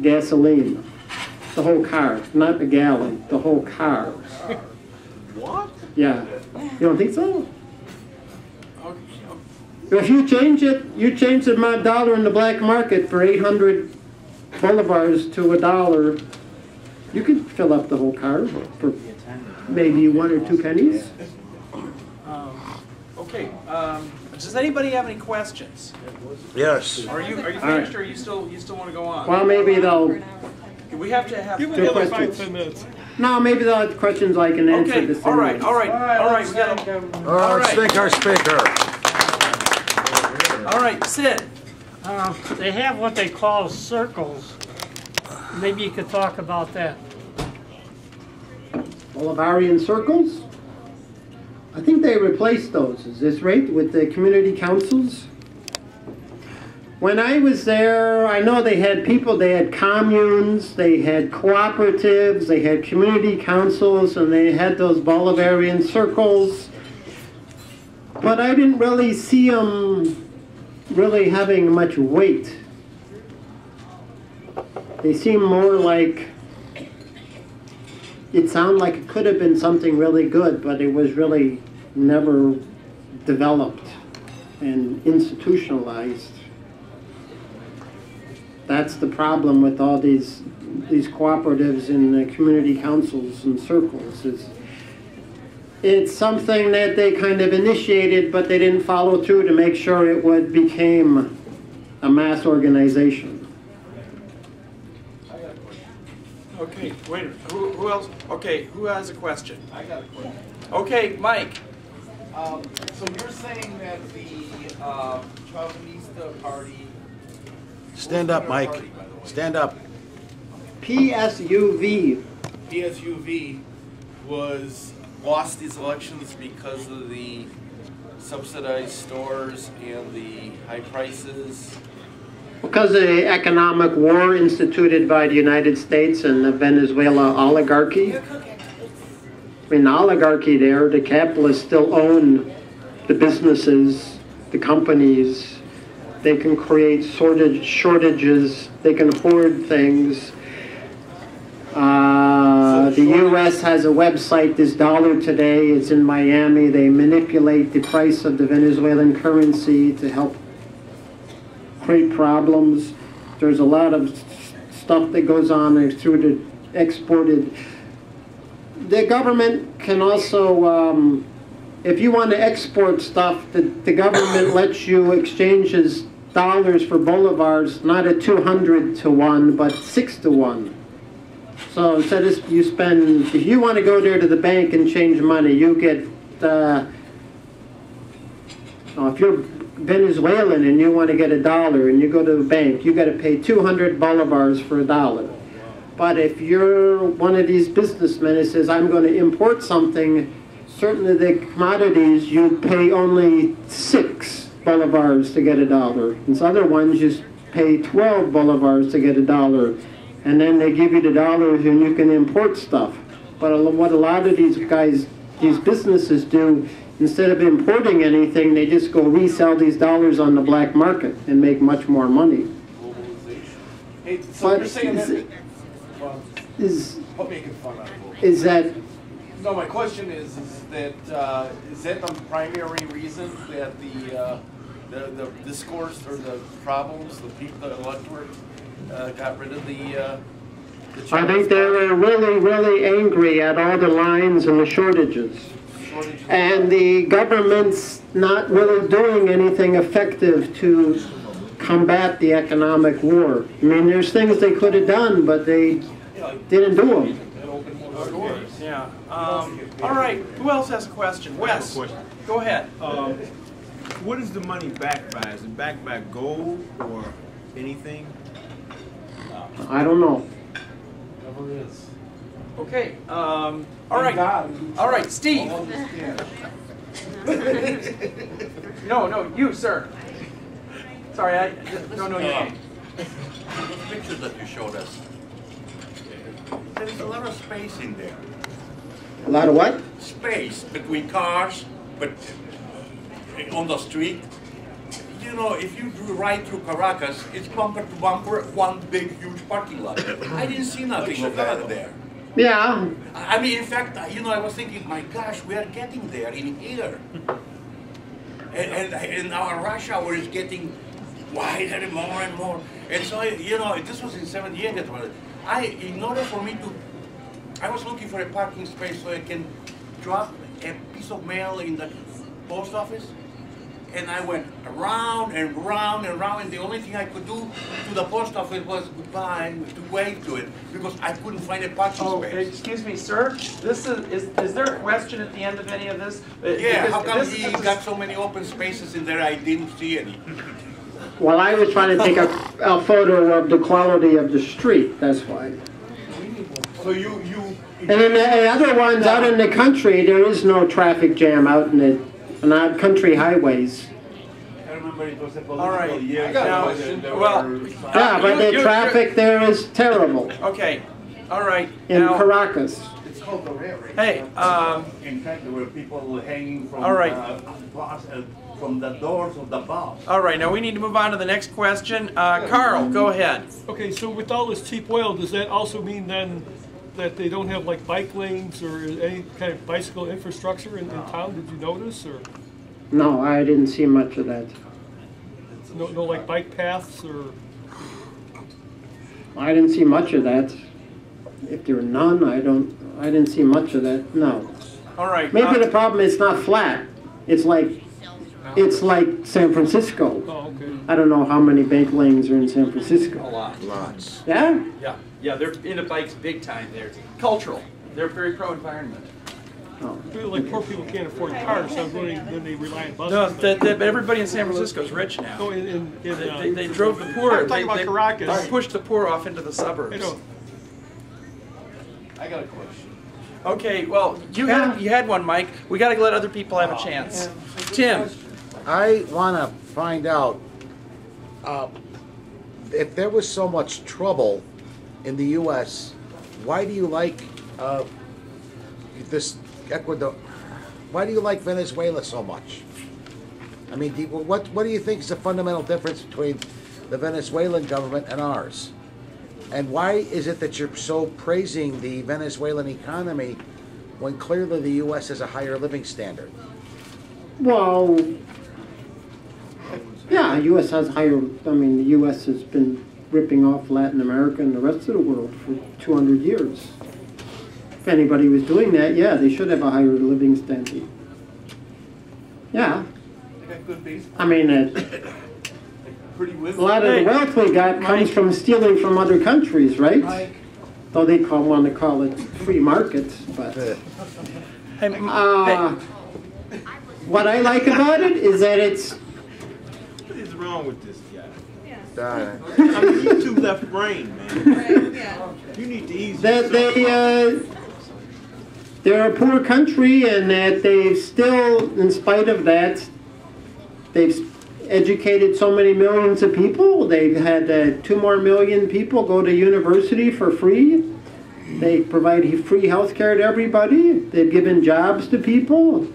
gasoline. The whole car, not a gallon, the whole car. What? Yeah. You don't think so? If you change it, you change the $1 in the black market for 800 bolivars to $1, you can fill up the whole car for maybe 1 or 2 pennies. Okay. Does anybody have any questions? Yes. Are you finished, or you still want to go on? Well, maybe they'll. We have to have. Give it another 5 minutes. No, maybe they'll have questions I can answer. Okay. All right. Let's thank our speaker. All right, Sid. They have what they call circles. Maybe you could talk about that. Bolivarian circles? I think they replaced those, is this right, with the community councils? When I was there, I know they had people, they had communes, they had cooperatives, they had community councils, and they had those Bolivarian circles. But I didn't really see them really having much weight. They seem more like, it sounded like it could have been something really good, but it was really never developed and institutionalized. That's the problem with all these cooperatives and the community councils and circles is, it's something that they kind of initiated, but they didn't follow through to make sure it would became a mass organization. Okay, wait a minute. Who else? Okay, who has a question? I got a question. Okay, Mike. So you're saying that the Chauvinista party Stand up, Mike. Stand up. PSUV. PSUV lost these elections because of the subsidized stores and the high prices. Because of the economic war instituted by the United States and the Venezuela oligarchy. I mean, the oligarchy there, the capitalists still own the businesses, the companies. They can create shortages. They can hoard things. The U.S. has a website, This Dollar Today. It's in Miami. They manipulate the price of the Venezuelan currency to help create problems. There's a lot of stuff that goes on through the exported. The government can also, if you want to export stuff, the government lets you exchanges dollars for bolivars, not at 200 to 1, but 6 to 1. So instead of you spend, if you want to go there to the bank and change money, you get, if you're Venezuelan and you want to get a dollar and you go to the bank, you got to pay 200 bolivars for a dollar. But if you're one of these businessmen that says, I'm going to import something, certain of the commodities, you pay only 6 bolivars to get a dollar. And some other ones, you pay 12 bolivars to get a dollar. And then they give you the dollars and you can import stuff. But what a lot of these guys, these businesses do, instead of importing anything, they just go resell these dollars on the black market and make much more money. Hey, so but you're saying that... No, my question is that the primary reason that the discourse or the problems, the people, the electorate, got rid of the Chinese? I think they were really, really angry at all the lines and the shortages. And the government's not really doing anything effective to combat the economic war. I mean, there's things they could have done, but they didn't do them. Yeah. All right. Who else has a question? Wes, go ahead. What is the money backed by? Is it backed by gold or anything? I don't know. Never is. Okay. All right. All right, Steve. No, you, sir. Sorry, you. Those pictures that you showed us. There's a lot of space in there. A lot of what? Space between cars, but on the street. You know, if you ride through Caracas, it's bumper to bumper, one big, huge parking lot. I didn't see nothing of that there. Yeah. I mean, in fact, you know, I was thinking, my gosh, we are getting there in here. And our rush hour is getting wider and more and more. And so, you know, this was in 78. In order for me to, I was looking for a parking space so I can drop a piece of mail in the post office, and I went around and round and round, and the only thing I could do to the post office was goodbye, to wave to it, because I couldn't find a parking space. Excuse me, sir. This is there a question at the end of any of this? Yeah, how come he got so many open spaces in there I didn't see any? Well, I was trying to take a photo of the quality of the street, that's why. So and then the other ones out in the country, there is no traffic jam out in the country highways. I remember it was a political year. I got a question. Yeah, but the traffic there is terrible. Okay, all right. In Caracas. Hey, in fact, there were people hanging from from the doors of the bus. All right, now we need to move on to the next question. Carl, go ahead. Okay, so with all this cheap oil, does that also mean then that they don't have like bike lanes or any kind of bicycle infrastructure in town? Did you notice? Or no, I didn't see much of that. No, like bike paths or. I didn't see much of that. If there were none, I didn't see much of that. No. All right. Maybe the problem is not flat. It's like San Francisco. Oh, okay. I don't know how many bike lanes are in San Francisco. A lot. Lots. Yeah? Yeah. Yeah, they're into bikes big time there. Cultural. They're very pro-environment. People like poor people can't afford cars, so then they rely on buses. No, everybody in San Francisco is rich now. No, they drove the poor. I'm talking about Caracas. They pushed the poor off into the suburbs. I got a question. Okay, well, you had one, Mike. We got to let other people have a chance. Tim, I want to find out if there was so much trouble in the U.S. Why do you like this Ecuador? Why do you like Venezuela so much? I mean, what do you think is the fundamental difference between the Venezuelan government and ours? And why is it that you're so praising the Venezuelan economy when clearly the U.S. has a higher living standard? Well, yeah, U.S. has higher. I mean, the U.S. has been ripping off Latin America and the rest of the world for 200 years. If anybody was doing that, yeah, they should have a higher living standard. Yeah. They got good base. I mean, a lot of the wealth they got comes from stealing from other countries, right? Though they want to call it free markets, but... what I like about it is that it's... What is wrong with this guy? Yeah. I mean, you two left brain, man. Right, yeah. You need to ease yourself. They're a poor country, and that they've still, in spite of that, they've educated so many millions of people. They've had 2 more million people go to university for free. They provide free health care to everybody. They've given jobs to people.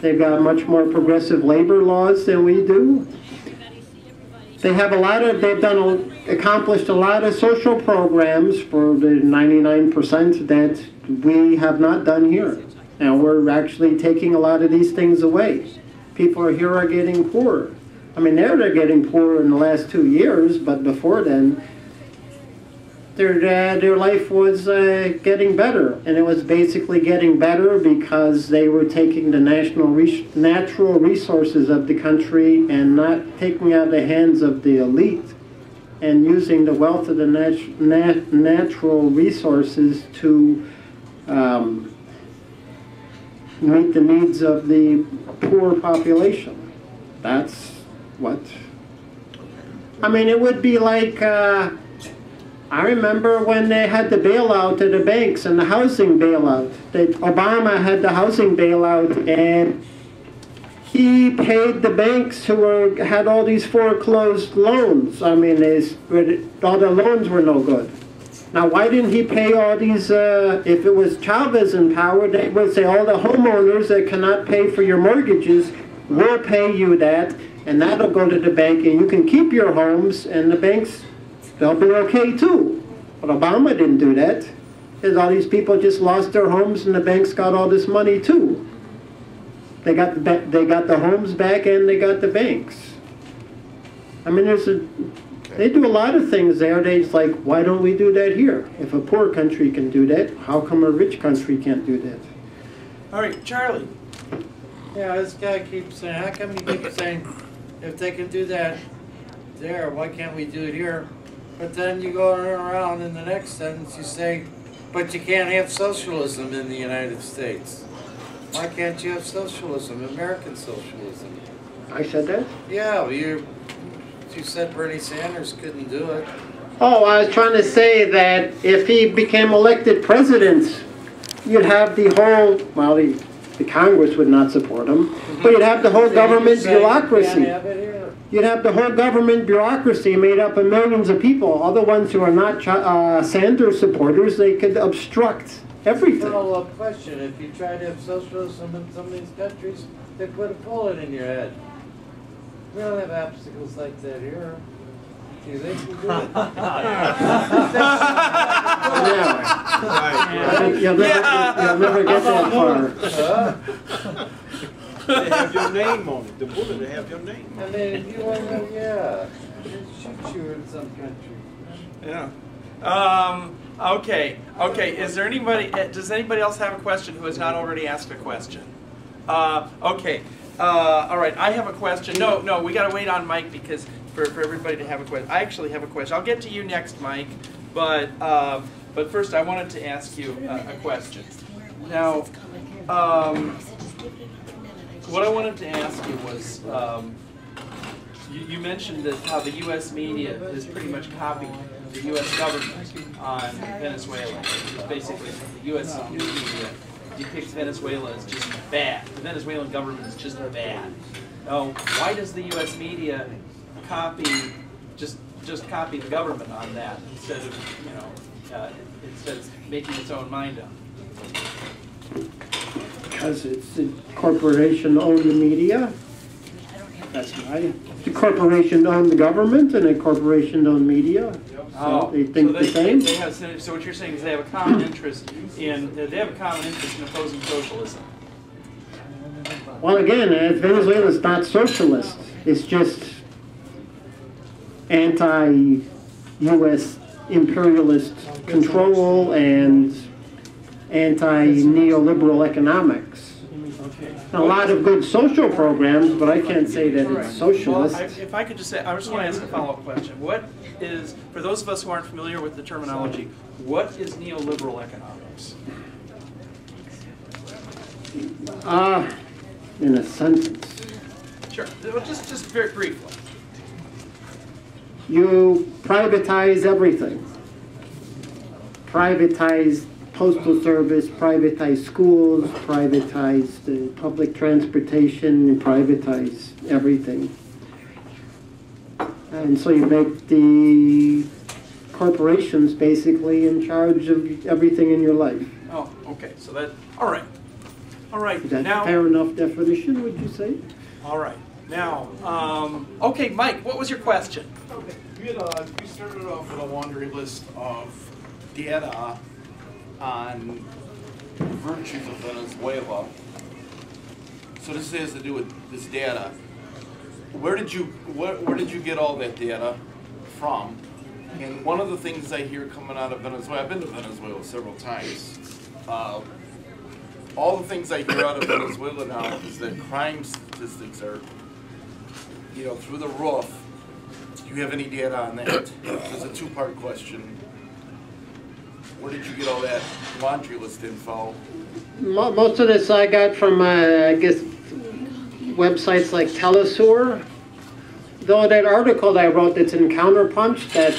They've got much more progressive labor laws than we do. They have a lot of, accomplished a lot of social programs for the 99% that we have not done here. Now we're actually taking a lot of these things away. People here are getting poorer. I mean, they're getting poorer in the last 2 years, but before then, their life was getting better, and it was basically getting better because they were taking the natural resources of the country and not taking out the hands of the elite, and using the wealth of the natural resources to meet the needs of the poor population. That's what? I mean, it would be like, I remember when they had the bailout of the banks and the housing bailout. Obama had the housing bailout, and he paid the banks who had all these foreclosed loans. I mean, all the loans were no good. Now, why didn't he pay all these, if it was Chavez in power, they would say all the homeowners that cannot pay for your mortgages will pay you that. And that'll go to the bank, and you can keep your homes, and the banks, they'll be okay too. But Obama didn't do that, because all these people just lost their homes, and the banks got all this money too. They got the homes back, and they got the banks. I mean, they do a lot of things there. It's like, why don't we do that here? If a poor country can do that, how come a rich country can't do that? All right, Charlie. Yeah, this guy keeps saying, how come he keeps saying, if they can do that there, why can't we do it here? But then you go around in the next sentence, you say, but you can't have socialism in the United States. Why can't you have socialism, American socialism? I said that? Yeah, you said Bernie Sanders couldn't do it. Oh, I was trying to say that if he became elected president, you'd have the whole, well, the Congress would not support him, but you'd have the whole government bureaucracy. You'd have the whole government bureaucracy made up of millions of people. All the ones who are not Sanders supporters, they could obstruct everything. Follow-up question: if you try to have socialism in some of these countries, they put a bullet in your head. We don't have obstacles like that here. Do you think we do it? Yeah. You'll never get that far. They have your name on it. The bullet, they have your name on it. And then if you want to, yeah, they'll shoot you in some country. Yeah. Okay. Is there anybody, does anybody else have a question who has not already asked a question? Okay. All right, I have a question. No, we got to wait on Mike because... For everybody to have a question. I actually have a question. I'll get to you next, Mike, but first I wanted to ask you a question. Now, What I wanted to ask you was, you mentioned that how the U.S. media is pretty much copying the U.S. government on Venezuela. It's basically, the U.S. news media depicts Venezuela as just bad. The Venezuelan government is just bad. Now, why does the U.S. media copy just copy the government on that instead of instead of making its own mind up? Because it's the corporation owned the media. That's right. The corporation owned the government and a corporation owned media. Yep. So they think so the same. They have, so what you're saying is they have a common interest in opposing socialism. Well, again, Venezuela is not socialist. It's just anti-U.S. imperialist control and anti-neoliberal economics. Okay. A lot of good social programs, but I can't say that it's socialist. Well, if I could just say, I just want to ask a follow-up question. What is, for those of us who aren't familiar with the terminology, what is neoliberal economics? In a sentence. Sure. Just very briefly. You privatize everything. Privatize postal service, privatize schools, privatize the public transportation, and privatize everything. And so you make the corporations basically in charge of everything in your life. Oh, okay. So that, all right. All right. Is that a fair enough definition, would you say? All right. Now, okay, Mike, what was your question? Okay. We started off with a laundry list of data on the virtues of Venezuela. So this has to do with this data. Where did you get all that data from? And one of the things I hear coming out of Venezuela, I've been to Venezuela several times. All the things I hear out of Venezuela now is that crime statistics are, through the roof. Do you have any data on that? It's a two-part question. Where did you get all that laundry list info? Most of this I got from, I guess, websites like Telesur. Though that article that I wrote that's in Counterpunch that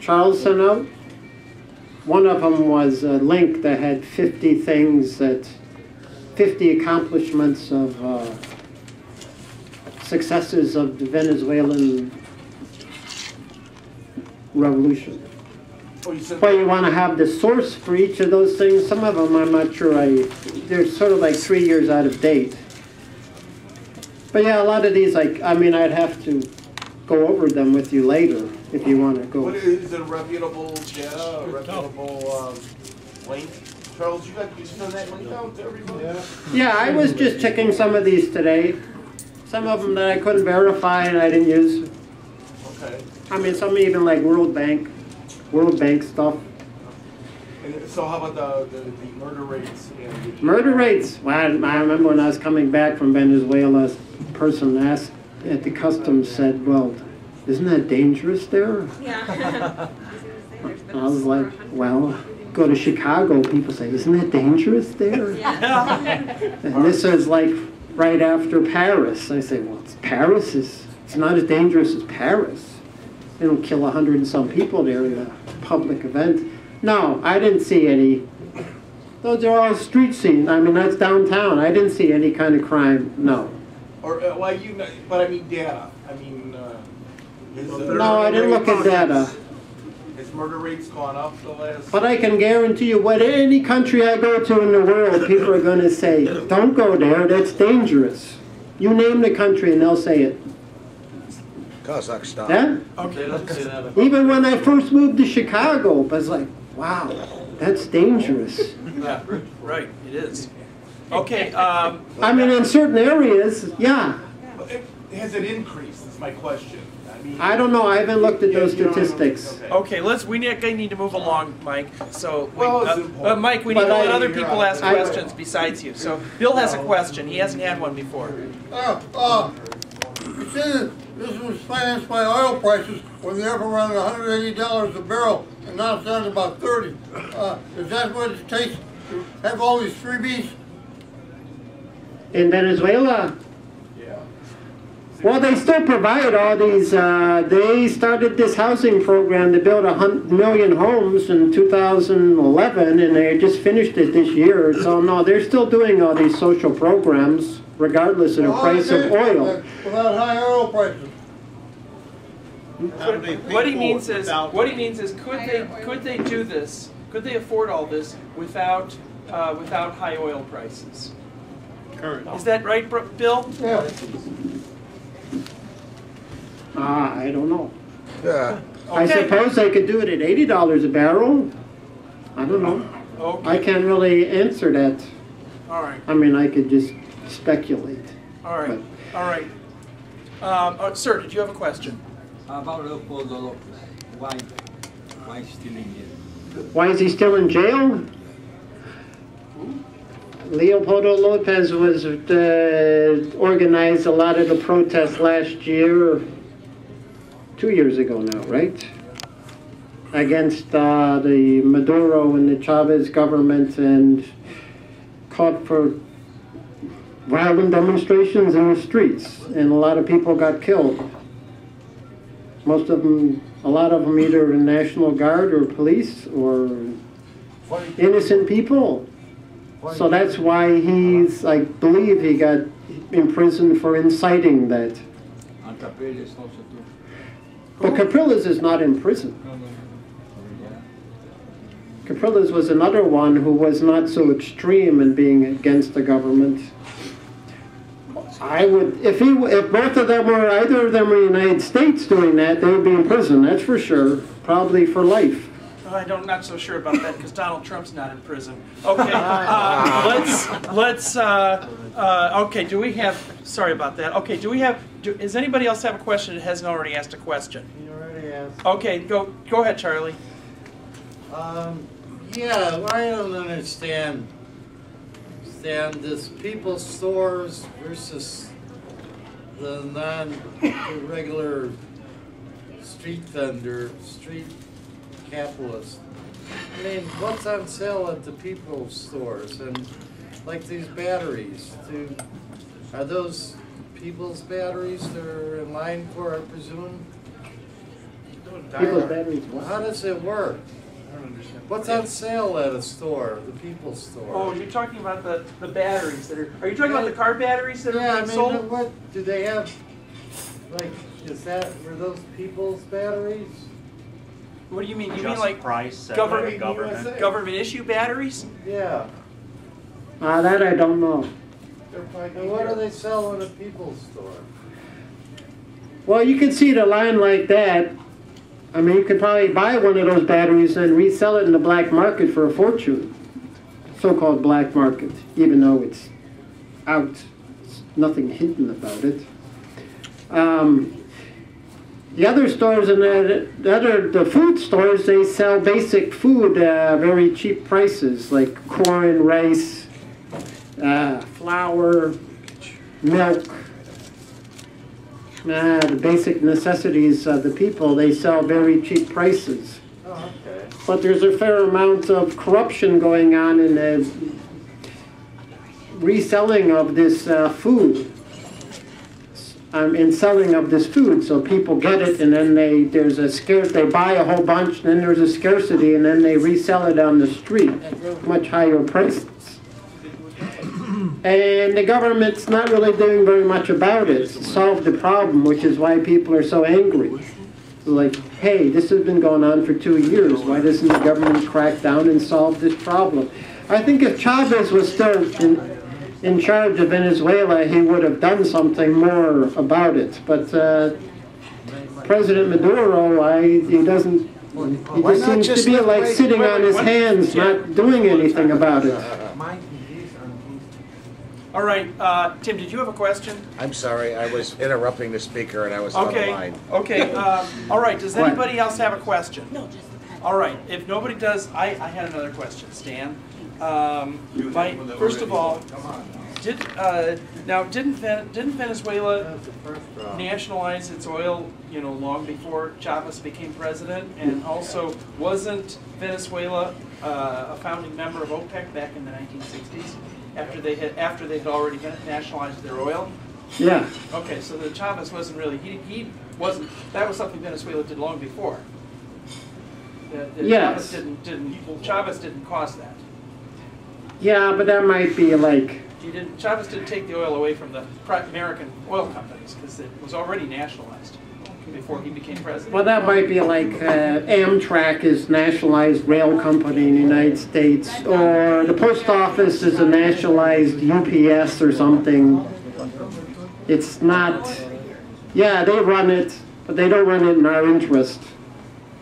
Charles sent out, one of them was a link that had 50 things that, 50 accomplishments of successes of the Venezuelan revolution. Well, you want to have the source for each of those things. Some of them I'm not sure they're sort of like 3 years out of date. But yeah, a lot of these, I'd have to go over them with you later if you want to go. What is a reputable data, a reputable link? Charles, you got to send that link out to everybody? Yeah, I was just checking some of these today. Some of them that I couldn't verify and I didn't use. Okay. Some even like World Bank stuff. And so how about the murder rates? And the murder rates. Well, I remember when I was coming back from Venezuela, a person asked at the customs said, well, isn't that dangerous there? Yeah. I was like, well, go to Chicago, people say, isn't that dangerous there? Yeah. And this is like right after Paris. I say, well, it's not as dangerous as Paris. They don't kill 100 and some people there in a public event. No, I didn't see any. Those are all street scenes. That's downtown. I didn't see any kind of crime. No. Or well, but data. No, I didn't look at data. Has murder rates gone up the last? But I can guarantee you, what any country I go to in the world, people are going to say, "Don't go there. That's dangerous." You name the country, and they'll say it. Kazakhstan. Yeah? Okay, let's say that. Even when I first moved to Chicago, I was like, wow, that's dangerous. Yeah, right, it is. Okay. In certain areas, yeah. Has it increased, is my question. I don't know. I haven't looked at those statistics. Okay, I need to move along, Mike. So, Mike, we need to let other people ask questions besides you. So, Bill has a question. He hasn't had one before. This was financed by oil prices when they were around $180 a barrel, and now it's down to about $30. Is that what it takes have all these freebies? In Venezuela? Yeah. Well, they still provide all these. They started this housing program to build 1 million homes in 2011, and they just finished it this year. So no, they're still doing all these social programs, regardless of the price of oil. Without high oil prices. What he means is, could they do this? Could they afford all this without without high oil prices? Current. Is that right, Bill? Yeah. I don't know. Yeah. Okay. I suppose they could do it at $80 a barrel. I don't know. Okay. I can't really answer that. All right. I mean, I could just speculate. All right. But. All right. Sir, did you have a question? About Leopoldo Lopez, why is he still in jail? Why is he still in jail? Leopoldo Lopez was organized a lot of the protests last year, 2 years ago now, right? Against the Maduro and the Chavez government, and caught for violent demonstrations in the streets, and a lot of people got killed. Most of them, a lot of them, either in National Guard or police or innocent people. So that's why he's, I believe, he got imprisoned for inciting that. And Capriles also too. But Capriles is not in prison. Capriles was another one who was not so extreme in being against the government. I would, if both of them were, either of them were in the United States doing that, they would be in prison, that's for sure, probably for life. Well, I'm not so sure about that, because Donald Trump's not in prison. Okay, okay, do we have, sorry about that, okay, do we have, does anybody else have a question that hasn't already asked a question? You already asked. Okay, go ahead, Charlie. Yeah, I don't understand. And this people stores versus the regular street vendor, street capitalist. I mean, what's on sale at the people stores? And like these batteries, are those people's batteries that are in line for, I presume? People's batteries. How does it work? What's on sale at a store, the people's store? Oh, you're talking about the batteries that are... Are you talking about the car batteries that are being sold? Yeah, I mean, what do they have? Like, were those people's batteries? What do you mean? You mean like price government issue batteries? Yeah. That I don't know. And what are they selling at a people's store? Well, you can see the line like that. I mean, you could probably buy one of those batteries and resell it in the black market for a fortune. So-called black market, even though it's out. There's nothing hidden about it. The other stores, and the food stores, they sell basic food at very cheap prices, like corn, rice, flour, milk. The basic necessities of the people, they sell very cheap prices. Oh, okay. But there's a fair amount of corruption going on in the reselling of this food, in selling of this food. So people get it, and then they buy a whole bunch, and then there's a scarcity, and then they resell it on the street, much higher prices. And the government's not really doing very much about it to solve the problem, which is why people are so angry. Like, hey, this has been going on for 2 years. Why doesn't the government crack down and solve this problem? I think if Chavez was still in charge of Venezuela, he would have done something more about it. But President Maduro, he doesn't. He just seems to be like sitting on his hands, not doing anything about it. All right, Tim, did you have a question? I'm sorry, I was interrupting the speaker and I was on the line. Okay, all right, does anybody else have a question? No, just the panel. All right, if nobody does, I had another question, Stan. First of all, Didn't Venezuela nationalize its oil, you know, long before Chavez became president? And also, wasn't Venezuela a founding member of OPEC back in the 1960s after they had already nationalized their oil? Yeah. Okay, so the Chavez wasn't really he wasn't, that was something Venezuela did long before. Yes. Chavez didn't cause that. Yeah, but that might be like Chavez didn't take the oil away from the American oil companies because it was already nationalized before he became president. Well, that might be like Amtrak is nationalized rail company in the United States, or the post office is a nationalized UPS or something. It's not. Yeah, they run it, but they don't run it in our interest.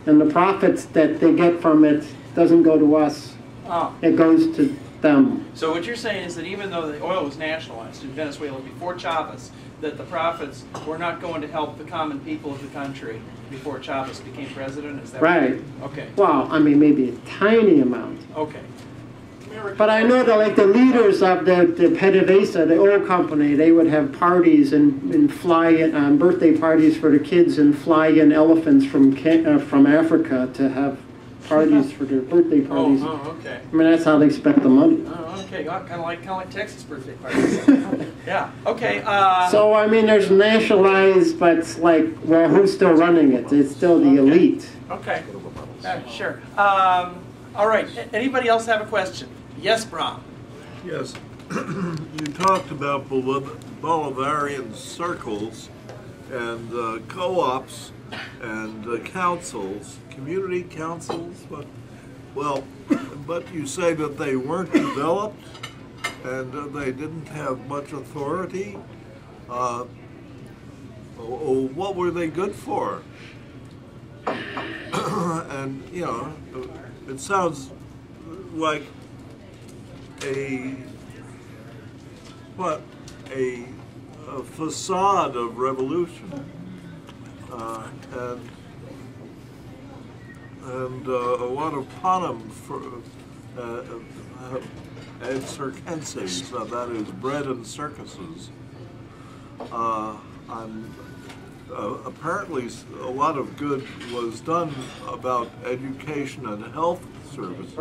And the profits that they get from it doesn't go to us. Oh. It goes to them. So what you're saying is that even though the oil was nationalized in Venezuela before Chavez, that the profits were not going to help the common people of the country before Chavez became president? Is that right? Okay. Well, I mean, maybe a tiny amount. Okay. But I know that like the leaders of the PDVSA, the oil company, they would have parties and fly in, birthday parties for the kids and fly in elephants from Africa to have parties for their birthday parties. Oh, okay. I mean, that's how they spent the money. Oh, okay. Kind of like Texas birthday parties. Yeah. Okay. So I mean, there's nationalized, but it's like, well, who's still running it? It's still the elite. Okay. Sure. All right. Anybody else have a question? Yes, Brahm. Yes. You talked about Bolivarian circles and co-ops and councils, community councils. But you say that they weren't developed and they didn't have much authority. What were they good for? And, you know, it sounds like a facade of revolution, and a lot of panem for and circenses, that is bread and circuses. Apparently, a lot of good was done about education and health services.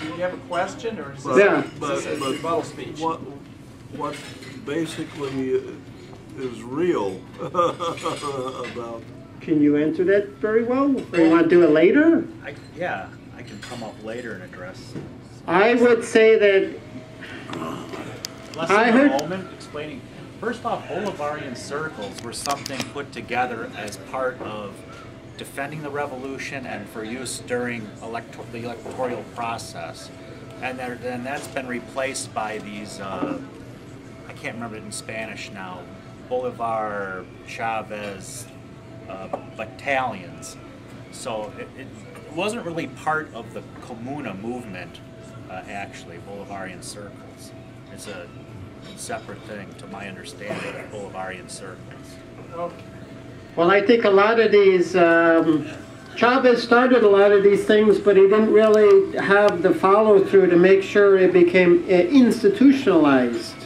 Do you have a question, or is this a rebuttal speech? What basically is real about? Can you answer that very well? Or you want to do it later? I can come up later and address. I would say that. Unless I heard a moment explaining. First off, Bolivarian circles were something put together as part of defending the revolution and for use during the electoral process. And then that's been replaced by these, I can't remember it in Spanish now, Bolivar, Chavez battalions. So it wasn't really part of the Comuna movement, actually, Bolivarian circles. It's a separate thing, to my understanding, of Bolivarian circles. Okay. Well, I think a lot of these, Chavez started a lot of these things, but he didn't really have the follow-through to make sure it became institutionalized.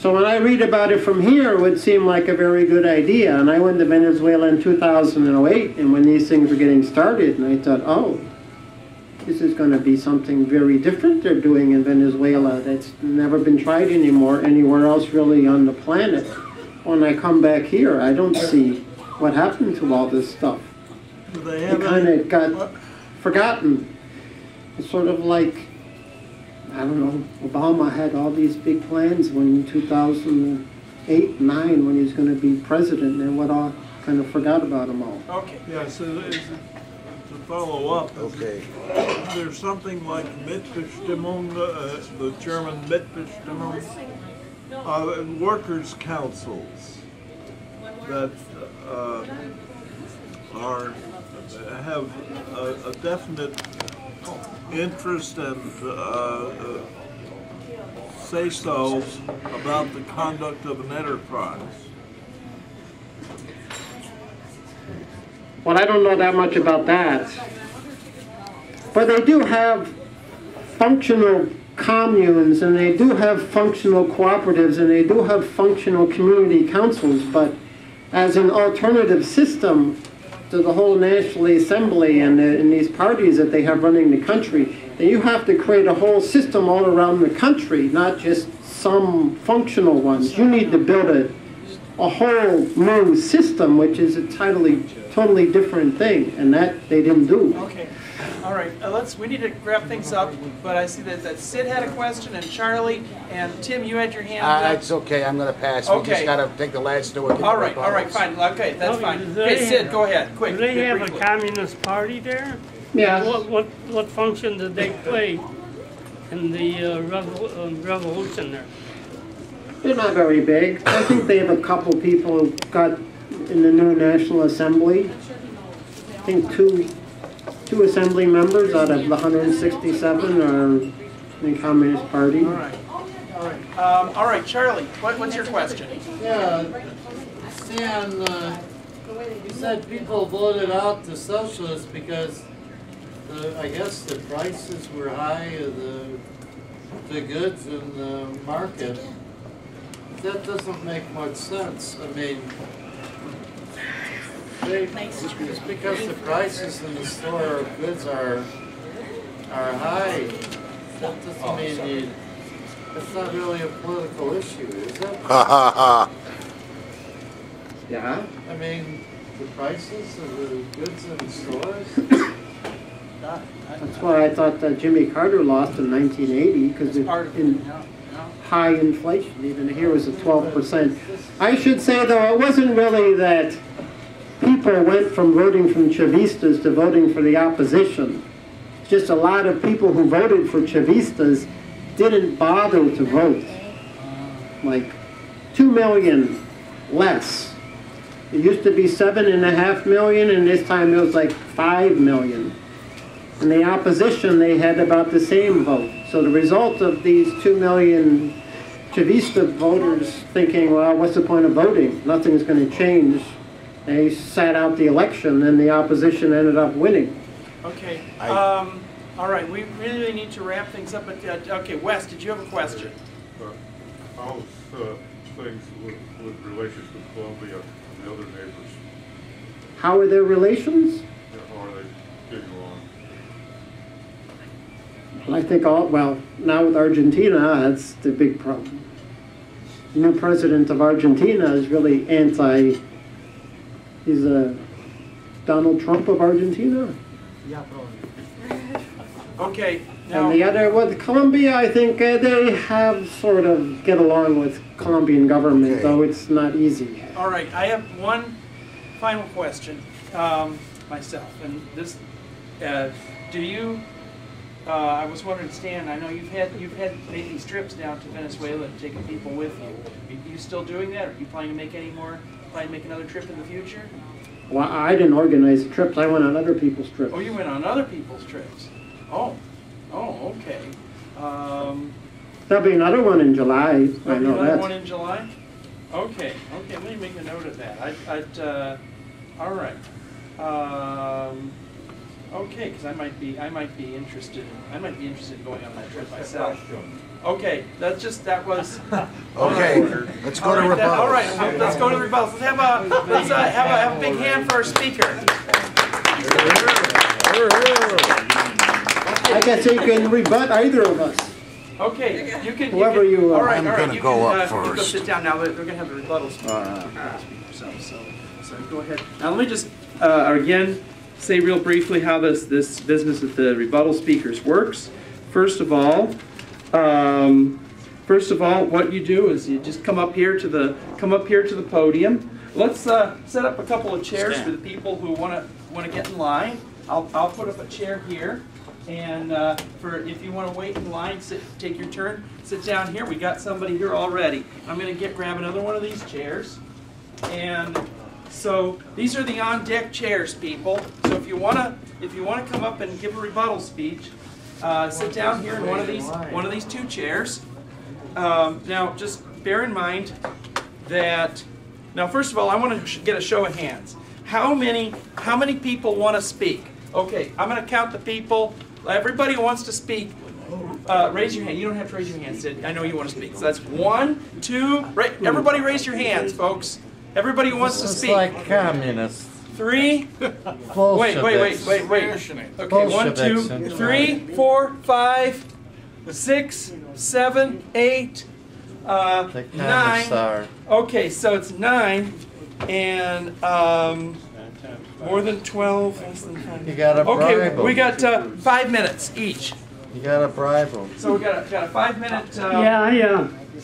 So when I read about it from here, it would seem like a very good idea. And I went to Venezuela in 2008, and when these things were getting started, and I thought, oh, this is going to be something very different they're doing in Venezuela that's never been tried anymore anywhere else really on the planet. When I come back here, I don't see what happened to all this stuff. It kind of got forgotten. It's sort of like, I don't know, Obama had all these big plans when in 2008, 9, when he was going to be president, and what all kind of forgot about them all. Okay. Yeah, so to follow up, okay. There's something like Mitbestimmung, the German Mitbestimmung, workers' councils that have a definite interest and say so about the conduct of an enterprise. Well, I don't know that much about that, but they do have functional communes, and they do have functional cooperatives, and they do have functional community councils, but as an alternative system to the whole National Assembly and these parties that they have running the country, then you have to create a whole system all around the country, not just some functional ones. You need to build a whole new system, which is a totally different thing, and that they didn't do. Okay. All right, we need to wrap things up, but I see that Sid had a question, and Charlie, and Tim, you had your hand up. It's okay, I'm going to pass. Okay. We just got to take the last two. All right, fine. Okay, that's fine. Okay, Sid, go ahead, quick. Do they have a Communist Party there? Yeah. What function did they play in the revolution there? They're not very big. I think they have a couple people who got in the new National Assembly. I think two assembly members out of the 167 are in the Communist Party. All right. All right, Charlie, what's your question? Yeah, Stan, you said people voted out the socialists because I guess the prices were high of the goods in the market. That doesn't make much sense. I mean, it's because the prices in the store of goods are high. That doesn't mean it's not really a political issue, is it? Yeah. I mean, the prices of the goods in the stores. That's why I thought that Jimmy Carter lost in 1980 because high inflation. Even here was a 12%. I should say though, it wasn't really that. People went from voting from Chavistas to voting for the opposition. Just a lot of people who voted for Chavistas didn't bother to vote. Like 2 million less. It used to be 7.5 million, and this time it was like 5 million. In the opposition, they had about the same vote. So the result of these 2 million Chavista voters thinking, well, what's the point of voting? Nothing's going to change. They sat out the election, and the opposition ended up winning. Okay. All right. We really need to wrap things up. But okay, Wes, did you have a question? How's things with relations with Colombia and the other neighbors? How are their relations? Yeah, how are they getting along? Well, I think now with Argentina, that's the big problem. The new president of Argentina is really He's a Donald Trump of Argentina. Yeah, probably. Okay. Now, and the other with Colombia, I think they have sort of get along with Colombian government, though it's not easy. All right, I have one final question myself, and this: do you? I was wondering, Stan. I know you've had making trips now to Venezuela and taking people with you. Are you still doing that? Or are you planning to make any more? Plan to make another trip in the future? Well, I didn't organize the trips. I went on other people's trips. Oh, you went on other people's trips. Oh, okay. There'll be another one in July. I know that. Another one in July? Okay. Let me make a note of that. All right. Okay, because I might be interested in going on that trip myself. Okay, that was. Okay, let's go to rebuttals. All right, let's go to rebuttals. Let's have a big hand for our speaker. I guess you can rebut either of us. Okay, you can. Whoever you are. I'm going to go up first. You can sit down now. We're going to have the rebuttals. So go ahead. Now let me just again say real briefly how this business with the rebuttal speakers works. First of all, what you do is you just come up here to the podium. Let's set up a couple of chairs for the people who want to get in line. I'll put up a chair here, and for if you want to wait in line, take your turn, sit down here. We got somebody here already. I'm going to grab another one of these chairs, and so these are the on deck chairs, people. So if you want to come up and give a rebuttal speech. Sit down here in one of these two chairs. Now, just bear in mind that. Now, first of all, I want to get a show of hands. How many people want to speak? Okay, I'm going to count the people. Everybody who wants to speak. Raise your hand. You don't have to raise your hands, Sid. I know you want to speak. So that's one, two, right. Everybody raise your hands, folks. Everybody who wants to speak. It's like communists. Three. Wait. Okay, one, two, three, four, 5, 6, 7, 8, 9. Okay, so it's 9 and more than 12, less than 10. You got to bribe them. We got 5 minutes each. You got to bribe them. So we got a 5-minute.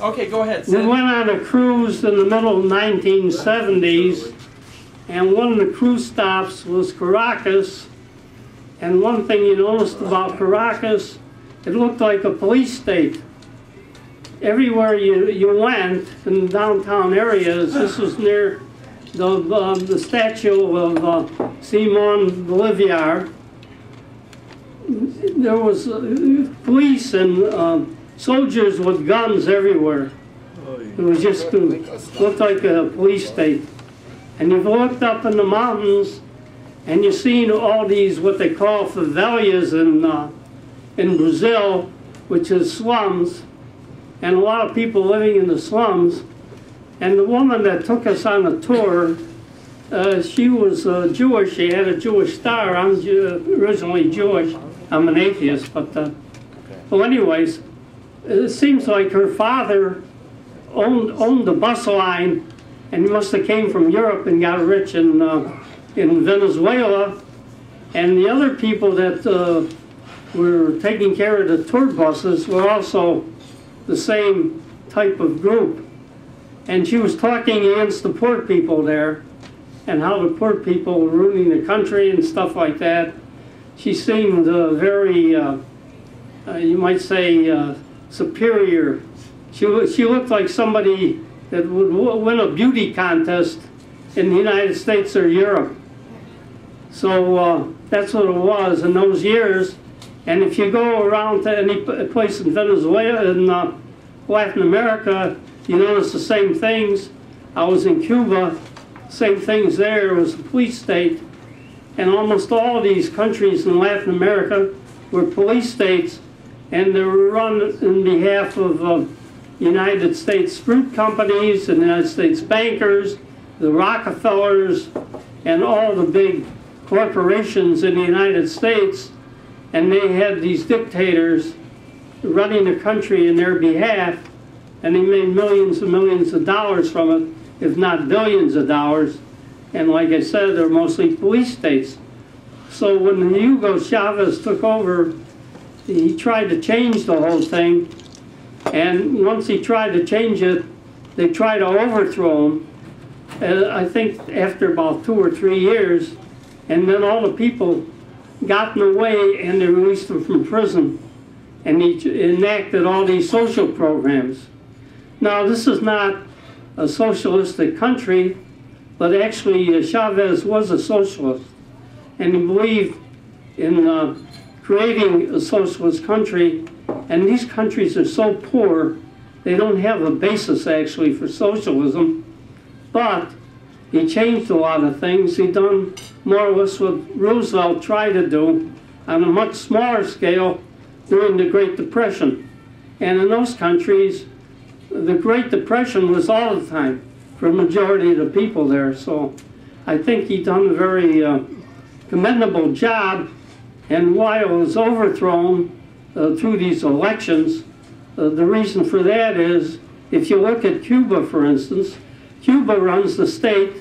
Okay, go ahead. Sid. We went on a cruise in the middle of the 1970s, and one of the cruise stops was Caracas. And one thing you noticed about Caracas, it looked like a police state. Everywhere you went in the downtown areas, this was near the statue of Simon Bolivar. There was police and soldiers with guns everywhere. It was just looked like a police state. And you've looked up in the mountains, and you've seen all these what they call favelas in Brazil, which is slums, and a lot of people living in the slums. And the woman that took us on a tour, she was Jewish. She had a Jewish star. I'm originally Jewish. I'm an atheist, but well, anyways, it seems like her father owned the bus line, and he must have came from Europe and got rich in Venezuela. And the other people that were taking care of the tour buses were also the same type of group. And she was talking against the poor people there and how the poor people were ruining the country and stuff like that. She seemed very, you might say, superior. She looked like somebody that would win a beauty contest in the United States or Europe. So that's what it was in those years. And if you go around to any place in Venezuela, in Latin America, you notice the same things. I was in Cuba, same things there. It was a police state. And almost all these countries in Latin America were police states, and they were run in behalf of United States fruit companies and United States bankers, the Rockefellers, and all the big corporations in the United States. And they had these dictators running the country in their behalf, and they made millions and millions of dollars from it, if not billions of dollars. And like I said, they're mostly police states. So when Hugo Chavez took over, he tried to change the whole thing. And once he tried to change it, they tried to overthrow him, and I think after about 2 or 3 years. And then all the people got in the way, and they released him from prison. And he enacted all these social programs. Now, this is not a socialistic country, but actually Chavez was a socialist. And he believed in creating a socialist country. And these countries are so poor, they don't have a basis, actually, for socialism. But he changed a lot of things. He done more or less what Roosevelt tried to do on a much smaller scale during the Great Depression. And in those countries, the Great Depression was all the time for a majority of the people there. So I think he done a very commendable job. And while it was overthrown through these elections, the reason for that is, if you look at Cuba, for instance, Cuba runs the state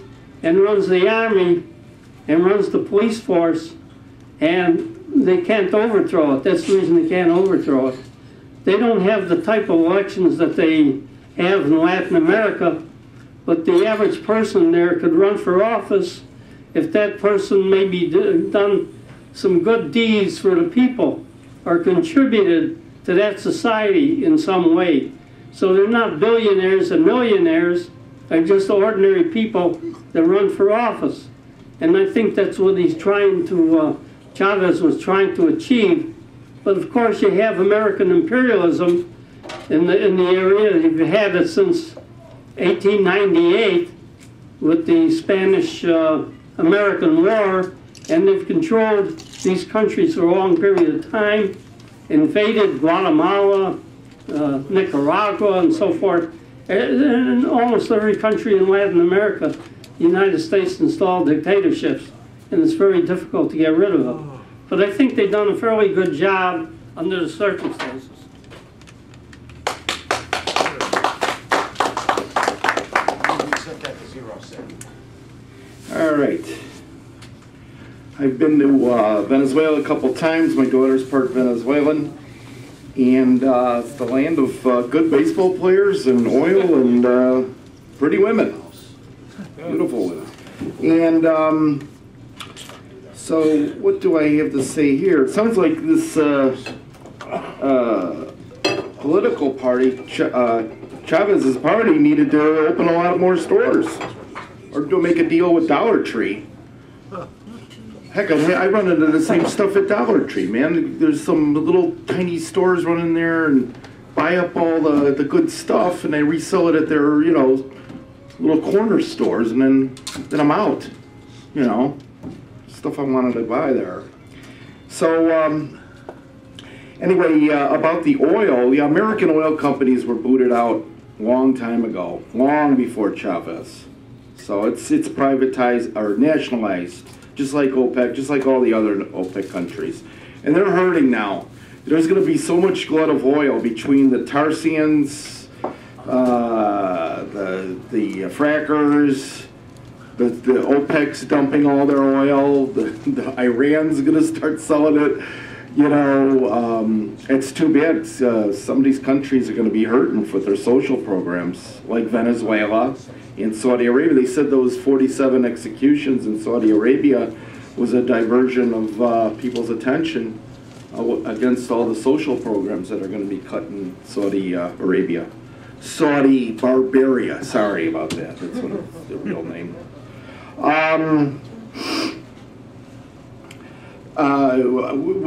and runs the army and runs the police force, and they can't overthrow it. That's the reason they can't overthrow it. They don't have the type of elections that they have in Latin America, but the average person there could run for office if that person maybe done some good deeds for the people or contributed to that society in some way. So they're not billionaires and millionaires. They're just ordinary people that run for office. And I think that's what he's trying to, Chavez was trying to achieve. But of course you have American imperialism in the area. You've had it since 1898 with the Spanish-American War, and they've controlled these countries for a long period of time. invaded Guatemala, Nicaragua, and so forth. In almost every country in Latin America, the United States installed dictatorships, and it's very difficult to get rid of them. But I think they've done a fairly good job under the circumstances. All right. I've been to Venezuela a couple times. My daughter's part Venezuelan. And it's the land of good baseball players and oil and pretty women. Beautiful women. And so what do I have to say here? It sounds like this political party, Chavez's party, needed to open a lot more stores or to make a deal with Dollar Tree. Heck, I run into the same stuff at Dollar Tree, man. There's some little tiny stores running there and buy up all the good stuff, and they resell it at their, you know, little corner stores, and then I'm out, you know, stuff I wanted to buy there. So anyway, about the oil, the American oil companies were booted out a long time ago, long before Chavez. So it's privatized or nationalized, just like OPEC, just like all the other OPEC countries. And they're hurting now. There's going to be so much glut of oil between the tar sands, the frackers, the OPEC's dumping all their oil, the Iran's going to start selling it. You know, it's too bad. It's, some of these countries are going to be hurting for their social programs, like Venezuela. In Saudi Arabia, they said those 47 executions in Saudi Arabia was a diversion of people's attention against all the social programs that are going to be cut in Saudi Arabia. Saudi Barbaria, sorry about that, that's what it's the real name.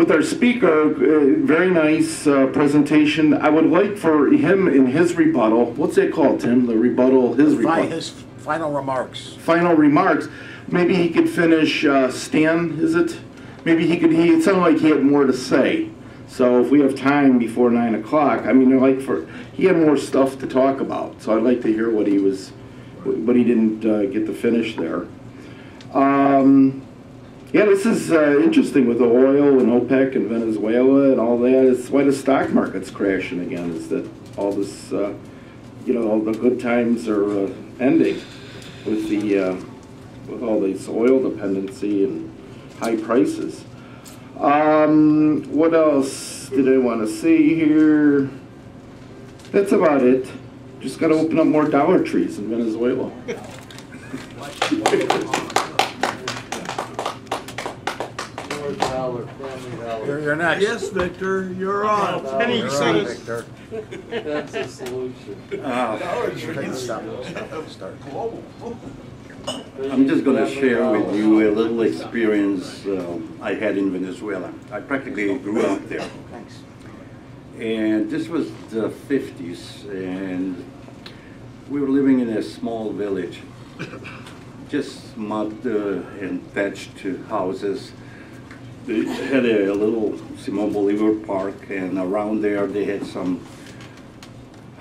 With our speaker, very nice presentation. I would like for him in his rebuttal, what's that called, Tim? The rebuttal, his rebuttal. His final remarks. Final remarks. Maybe he could finish, Stan, is it? Maybe he could, it sounded like he had more to say. So if we have time before 9 o'clock, I mean, like he had more stuff to talk about. So I'd like to hear what he was, but he didn't get to finish there. Yeah, this is interesting with the oil and OPEC and Venezuela and all that. It's why the stock market's crashing again, is that all this, you know, all the good times are ending with the with all this oil dependency and high prices. What else did I want to say here? That's about it. Just got to open up more Dollar Trees in Venezuela. You're next. Yes, Victor, you're on. Victor. That's a solution. I'm just going to share with you a little experience I had in Venezuela. I practically grew up there. Thanks. And this was the 50s, and we were living in a small village, just mud and thatched houses. They had a little Simon Bolivar park, and around there they had some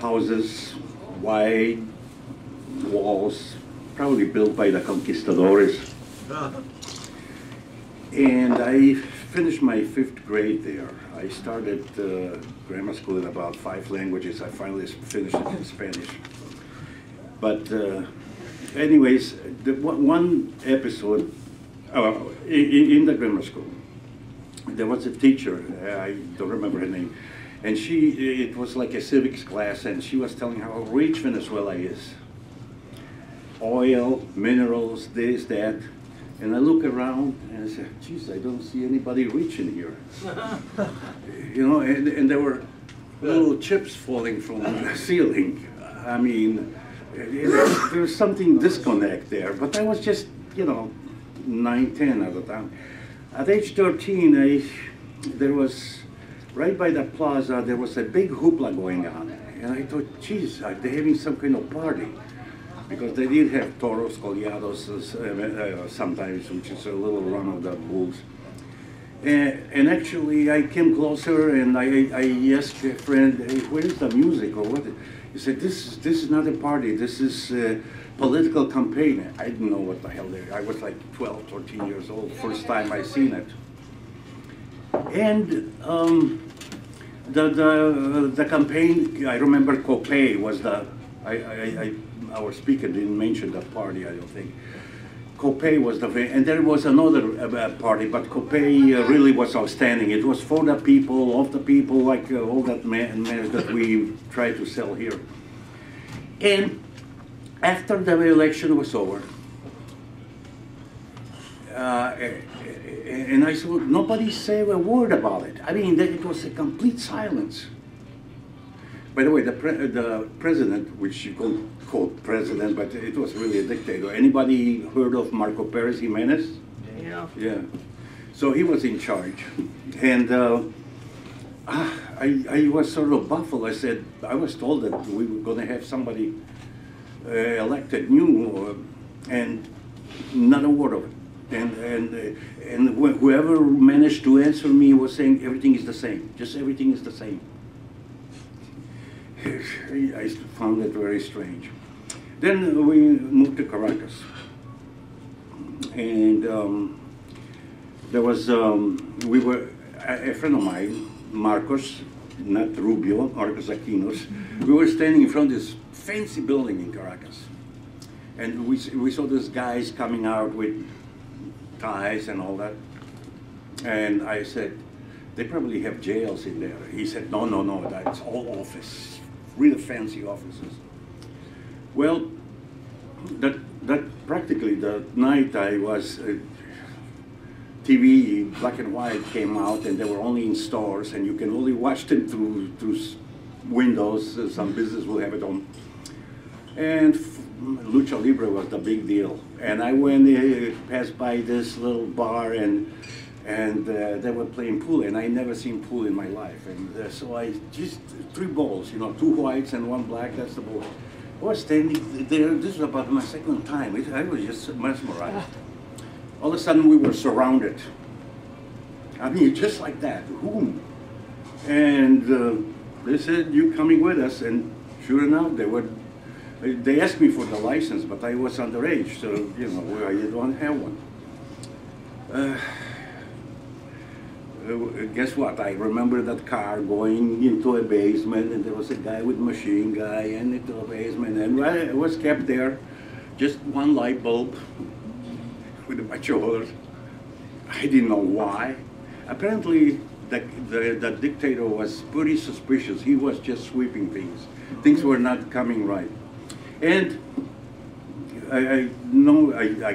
houses, wide walls, probably built by the conquistadores. And I finished my 5th grade there. I started grammar school in about 5 languages. I finally finished it in Spanish. But anyways, one episode in the grammar school, there was a teacher, I don't remember her name, and it was like a civics class, and she was telling how rich Venezuela is. Oil, minerals, this, that. And I look around and I said, geez, I don't see anybody rich in here. You know, and there were little chips falling from the ceiling. I mean, there was something disconnect there, but I was just, you know, 9, 10 at the time. At age 13, there was, right by the plaza, there was a big hoopla going on. And I thought, geez, are they having some kind of party? Because they did have toros, collados sometimes, which is a little run of the bulls. And actually, I came closer and I asked a friend, hey, where is the music or what? He said, this is not a party, this is a political campaign. I didn't know what the hell they were. I was like 12, 13 years old, first time I seen it. And the campaign, I remember Copei was the, our speaker didn't mention the party, I don't think. Copei was the, and there was another party, but Copei really was outstanding. It was for the people, of the people, like all that mess that we tried to sell here. And after the election was over, and I saw nobody say a word about it. I mean, it was a complete silence. By the way, the president, which you don't call president, but it was really a dictator. Anybody heard of Marco Perez Jimenez? Yeah. Yeah. So he was in charge. And I was sort of baffled. I said, I was told that we were going to have somebody elected new, and not a word of it. And whoever managed to answer me was saying, everything is the same. Just everything is the same. I found it very strange. Then we moved to Caracas, and there was we were a friend of mine, Marcos, not Rubio, Marcos Aquinos. We were standing in front of this fancy building in Caracas, and we saw these guys coming out with ties and all that, and I said, they probably have jails in there. He said, no, no, no, that's all office. Really fancy offices. Well, that practically the night I was, TV black and white came out, and they were only in stores, and you can only watch them through windows. Some business will have it on. And Lucha Libre was the big deal. And I went passed by this little bar, and they were playing pool, and I never seen pool in my life. And so I just, 3 balls, you know, 2 whites and 1 black, that's the ball. I was standing there, this was about my second time. I was just mesmerized. All of a sudden, we were surrounded. I mean, just like that, whom? And they said, you coming with us? And sure enough, they asked me for the license, but I was underage, so, you know, I don't have one. Guess what? I remember that car going into a basement, and there was a guy with machine guy, and into a basement, and I was kept there, just 1 light bulb with a bunch of others. I didn't know why. Apparently, the dictator was pretty suspicious. He was just sweeping things. Things were not coming right, and I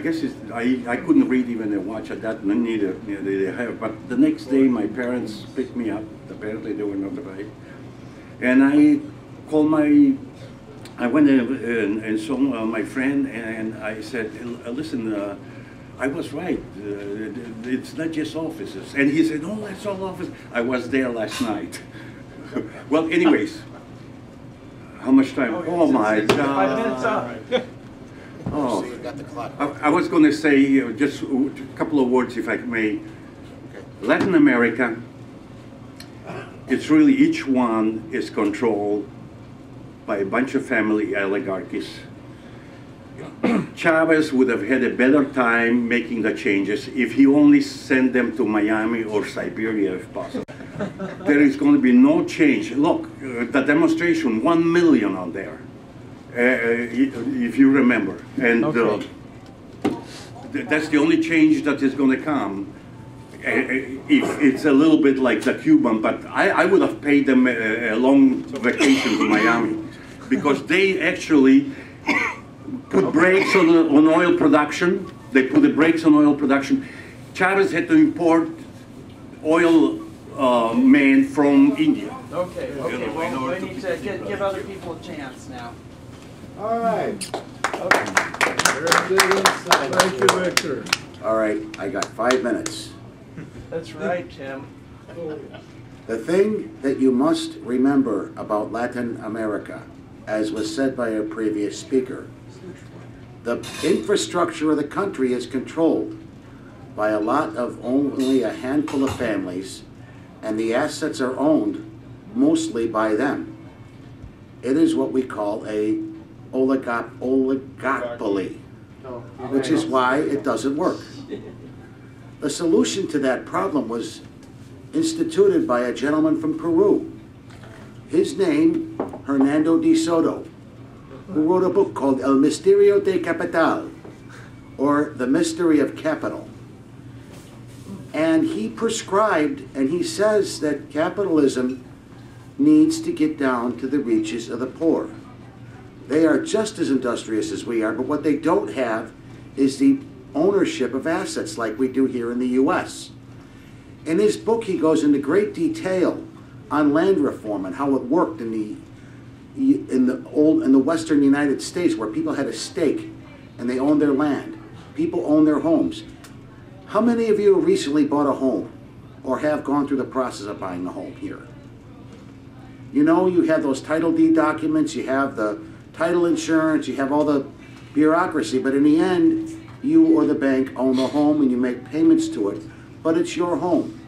guess it's, I couldn't read even a watch at that, neither they have. But the next day, my parents picked me up. Apparently, they were not right. And I went and saw my friend, and I said, listen, I was right. It's not just offices. And he said, no, that's all offices. I was there last night. Well, anyways, how much time? Oh my God. 5 minutes. Oh, so you got the clock. I was going to say just a couple of words, if I may. Okay. Latin America, it's really each one is controlled by a bunch of family oligarchies. Chavez would have had a better time making the changes if he only sent them to Miami or Siberia, if possible. There is going to be no change. Look, the demonstration, 1 million on there. If you remember, and okay. That's the only change that is going to come. If it's a little bit like the Cuban, but I would have paid them a long vacation to Miami, because they actually put brakes on oil production. They put the brakes on oil production. Chavez had to import oil men from India. Okay, okay. Well, we need to give other people a chance now. All right. Okay. Thank you, Victor. All right, I got 5 minutes. That's right, Tim. The thing that you must remember about Latin America, as was said by a previous speaker, the infrastructure of the country is controlled by a lot of only a handful of families, and the assets are owned mostly by them. It is what we call a oligopoly, which is why it doesn't work. The solution to that problem was instituted by a gentleman from Peru. His name, Hernando de Soto, who wrote a book called El Misterio de Capital, or The Mystery of Capital. And he prescribed, and he says that capitalism needs to get down to the reaches of the poor. They are just as industrious as we are, but what they don't have is the ownership of assets like we do here in the US. In his book, he goes into great detail on land reform and how it worked in the Western United States, where people had a stake and they owned their land. People owned their homes. How many of you recently bought a home or have gone through the process of buying a home here? You know, you have those Title deed documents, you have the title insurance, you have all the bureaucracy, but in the end, you or the bank own the home and you make payments to it, but it's your home.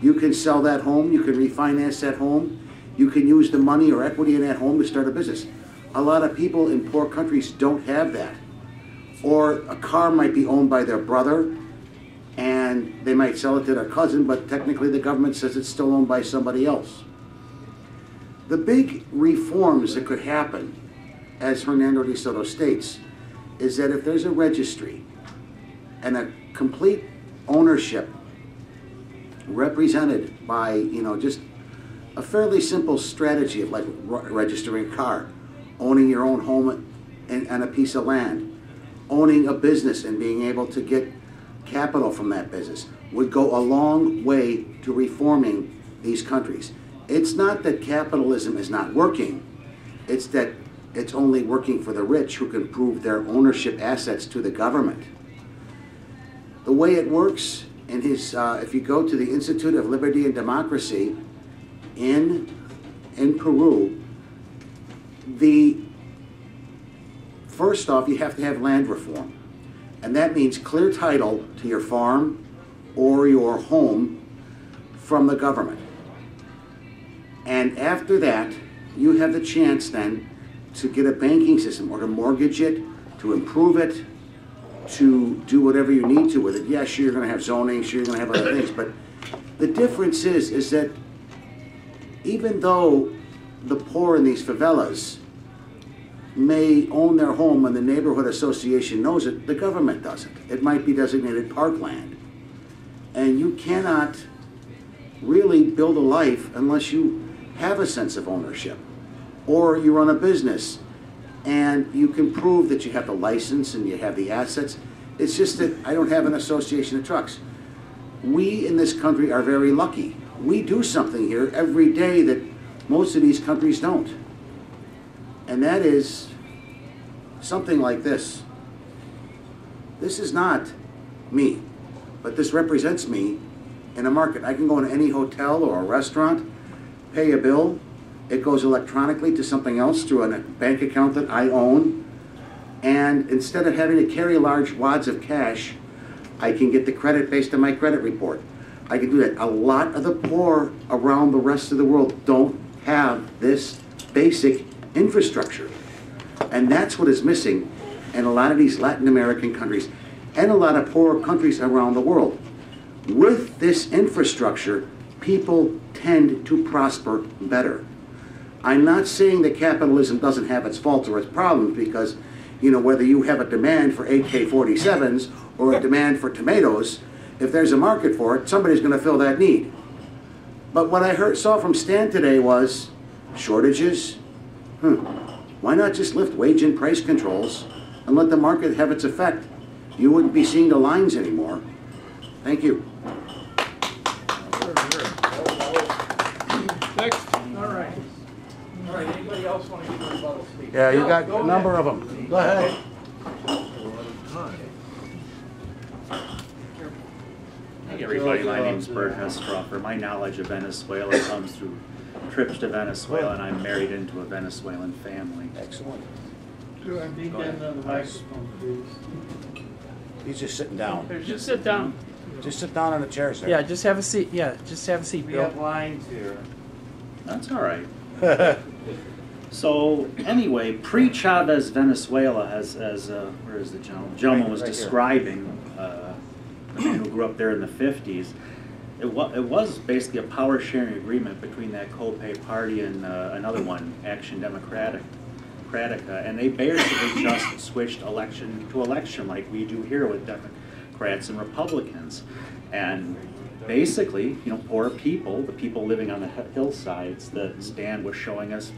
You can sell that home, you can refinance that home, you can use the money or equity in that home to start a business. A lot of people in poor countries don't have that. Or a car might be owned by their brother, and they might sell it to their cousin, but technically the government says it's still owned by somebody else. The big reforms that could happen, as Hernando de Soto states, is that if there's a registry and a complete ownership represented by, you know, just a fairly simple strategy of like registering a car, owning your own home and a piece of land, owning a business and being able to get capital from that business, would go a long way to reforming these countries. It's not that capitalism is not working, it's that it's only working for the rich who can prove their ownership assets to the government. The way it works, in his, if you go to the Institute of Liberty and Democracy in Peru, first off, you have to have land reform. And that means clear title to your farm or your home from the government. And after that, you have the chance then to get a banking system or to mortgage it, to improve it, to do whatever you need to with it. Yeah, sure, you're gonna have zoning, sure, you're gonna have other things, but the difference is that even though the poor in these favelas may own their home and the neighborhood association knows it, the government doesn't. It might be designated parkland. And you cannot really build a life unless you have a sense of ownership. Or you run a business and you can prove that you have the license and you have the assets. It's just that I don't have an association of trucks. We in this country are very lucky. We do something here every day that most of these countries don't. And that is something like this. This is not me, but this represents me in a market. I can go into any hotel or a restaurant, pay a bill. It goes electronically to something else, through a bank account that I own. And instead of having to carry large wads of cash, I can get the credit based on my credit report. I can do that. A lot of the poor around the rest of the world don't have this basic infrastructure. And that's what is missing in a lot of these Latin American countries and a lot of poorer countries around the world. With this infrastructure, people tend to prosper better. I'm not saying that capitalism doesn't have its faults or its problems, because, you know, whether you have a demand for AK-47s or a demand for tomatoes, if there's a market for it, somebody's going to fill that need. But what I saw from Stan today was shortages. Why not just lift wage and price controls and let the market have its effect? You wouldn't be seeing the lines anymore. Thank you. Next. All right, anybody else want to give a rebuttal speech? Yeah, you got a number of them. Go ahead. Hey everybody, my name's Bert Hestrofer. My knowledge of Venezuela comes through trips to Venezuela, and I'm married into a Venezuelan family. Excellent. Go ahead. He's just sitting down. Just sit down. Just sit down on the chair, sir. Yeah, just have a seat. Yeah, just have a seat, Bill. We have lines here. That's all right. So anyway, pre-Chavez Venezuela, as where is the gentleman? The gentleman was describing, who grew up there in the 50s, it was basically a power-sharing agreement between that Copei party and another one, Action Democratica, and they basically just switched election to election like we do here with Democrats and Republicans. And basically, you know, poor people, the people living on the hillsides that Stan was showing us,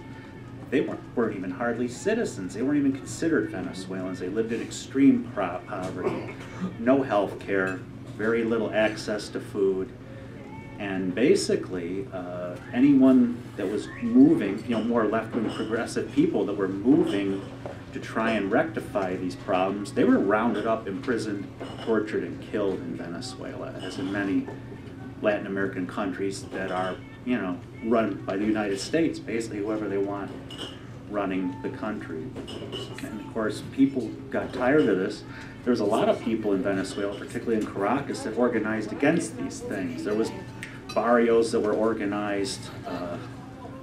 they weren't even hardly citizens. They weren't even considered Venezuelans. They lived in extreme poverty, no health care, very little access to food. And basically, anyone that was moving, you know, more left-wing progressive people that were moving to try and rectify these problems, they were rounded up, imprisoned, tortured, and killed in Venezuela, as in many Latin American countries that are, you know, run by the United States, basically whoever they want running the country. And of course, people got tired of this. There was a lot of people in Venezuela, particularly in Caracas, that organized against these things. There was barrios that were organized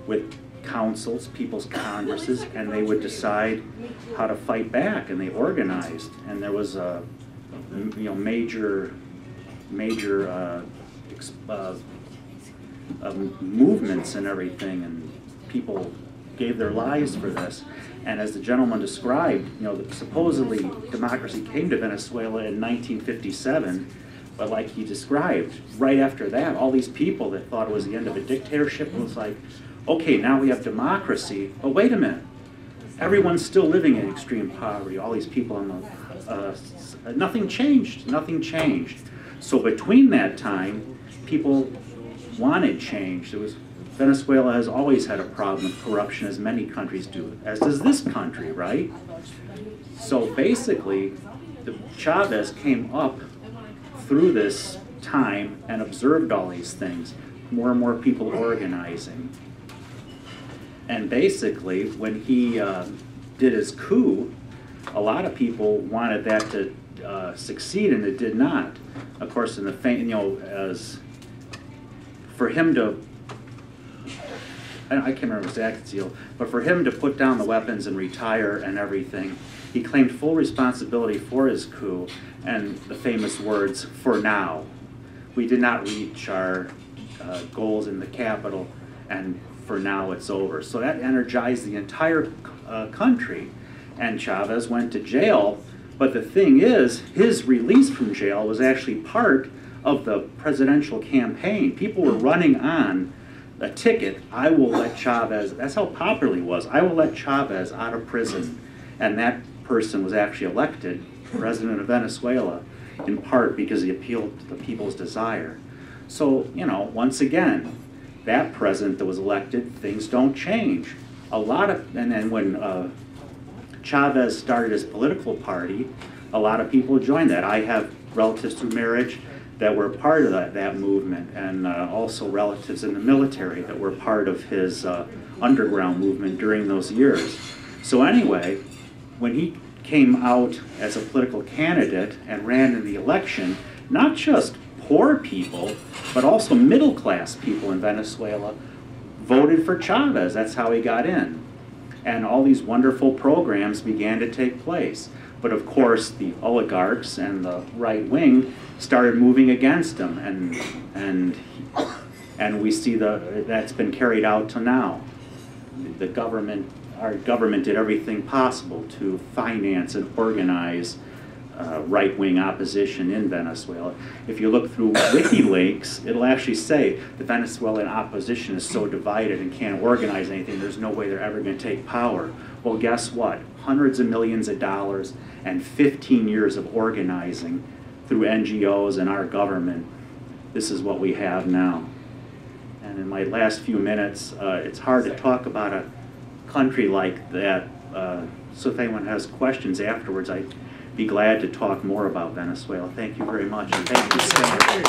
with councils, people's congresses, and they would decide how to fight back, and they organized. And there was a, you know, major movements and everything, and people gave their lives for this. And as the gentleman described, you know, supposedly democracy came to Venezuela in 1957, but like he described, right after that, all these people that thought it was the end of a dictatorship was like, okay, now we have democracy, but wait a minute, everyone's still living in extreme poverty, all these people on the, nothing changed. So between that time, people wanted change. It was, Venezuela has always had a problem with corruption, as many countries do, as does this country, right? So basically, the Chavez came up through this time and observed all these things, more and more people organizing. And basically, when he did his coup, a lot of people wanted that to succeed, and it did not. Of course, in the you know, as for him to, I can't remember exact deal, but for him to put down the weapons and retire and everything, he claimed full responsibility for his coup and the famous words, "For now, we did not reach our goals in the capital, and for now it's over." So that energized the entire country, and Chavez went to jail. But the thing is, his release from jail was actually part of the presidential campaign. People were running on a ticket, "I will let Chavez," that's how popular he was, "I will let Chavez out of prison." And that person was actually elected president of Venezuela, in part because he appealed to the people's desire. So, you know, once again, that president that was elected, things don't change. A lot of, and then when Chavez started his political party, a lot of people joined that. I have relatives through marriage that were part of that movement, and also relatives in the military that were part of his underground movement during those years. So anyway, when he came out as a political candidate and ran in the election, not just poor people, but also middle-class people in Venezuela voted for Chavez. That's how he got in. And all these wonderful programs began to take place. But of course, the oligarchs and the right wing started moving against him, and we see that's been carried out till now. The government, our government, did everything possible to finance and organize right-wing opposition in Venezuela. If you look through WikiLeaks, it'll actually say the Venezuelan opposition is so divided and can't organize anything, there's no way they're ever going to take power. Well, guess what? Hundreds of millions of dollars and 15 years of organizing through NGOs and our government. This is what we have now. And in my last few minutes, it's hard to talk about a country like that. So if anyone has questions afterwards, I'd be glad to talk more about Venezuela. Thank you very much. And thank you, Senator.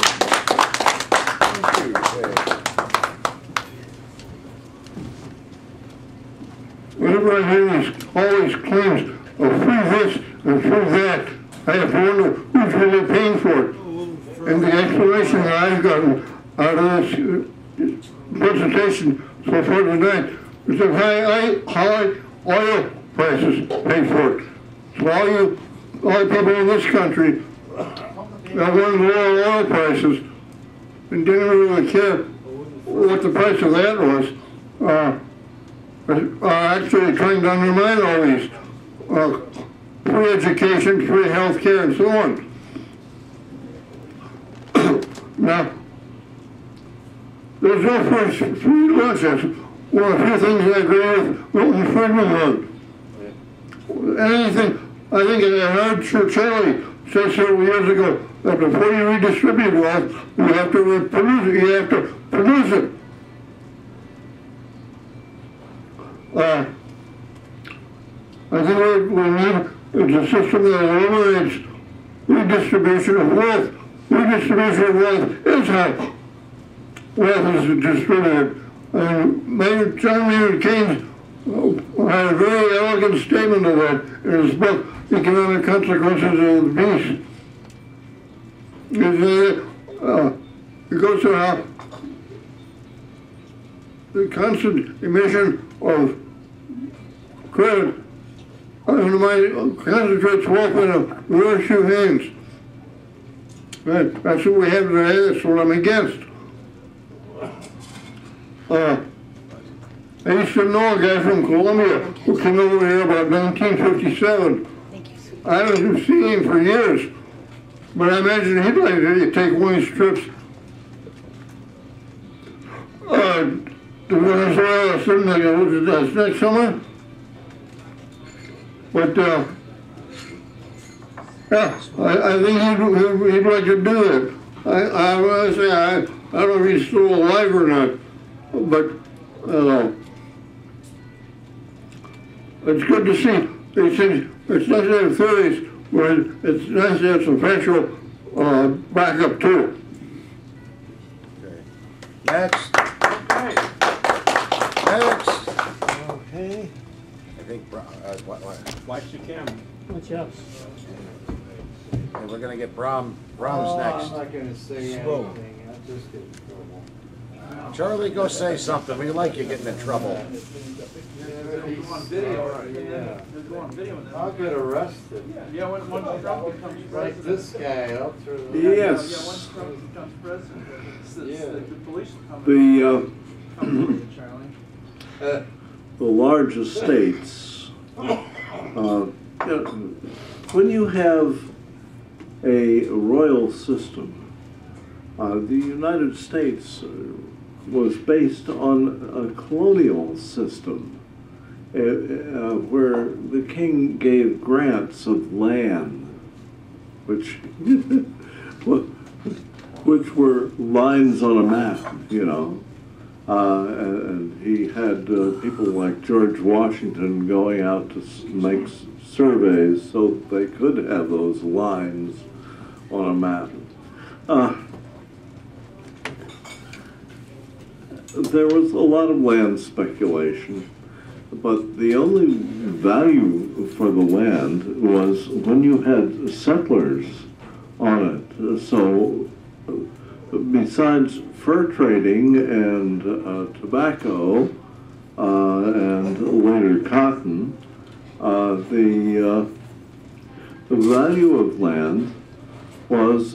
Whenever I hear these, all these claims of free this and free that, I have wondered who's really paying for it. And the explanation that I've gotten out of this presentation so far tonight is of high oil prices pay for it. So all people in this country are going to lower oil prices and didn't really care what the price of that was, are actually trying to undermine all these free education, free health care, and so on. Now, there's no free lunches, or a few things I agree with Milton Friedman on. Anything, I think I heard Sir Charlie say several years ago that before you redistribute wealth, you have to reproduce it, you have to produce it. I think what we need is a system that eliminates redistribution of wealth. Redistribution of wealth is how wealth is distributed. And John Maynard Keynes had a very elegant statement of that in his book, Economic Consequences of Peace. It goes to how the constant emission of credit concentrates wealth in a very few hands. Right. That's what we have today, that's what I'm against. I used to know a guy from Colombia who came over here about 1957. I haven't seen him for years, but I imagine he'd like to take one of these trips to Venezuela or something like next summer. But yeah, I think he'd like to do it. I don't know if he's still alive or not, but it's good to see these things. It's nice to have theories, but it's nice to have some factual backup too. Okay. Next. Okay. Next. Okay. I think. Watch the camera. Watch out. And we're gonna get Brahms next. I'm not gonna say anything. I'm just getting in trouble. Charlie, go say something. We like you getting in trouble. I'll get arrested. Yeah, when Trump becomes president, this guy up through the yes. Yeah, when Trump becomes president, the police will come. The large estates. When you have a royal system, the United States was based on a colonial system where the king gave grants of land, which were lines on a map, you know. And he had people like George Washington going out to make surveys so they could have those lines on a map. There was a lot of land speculation, but the only value for the land was when you had settlers on it. So besides fur trading and tobacco and later cotton, the value of land was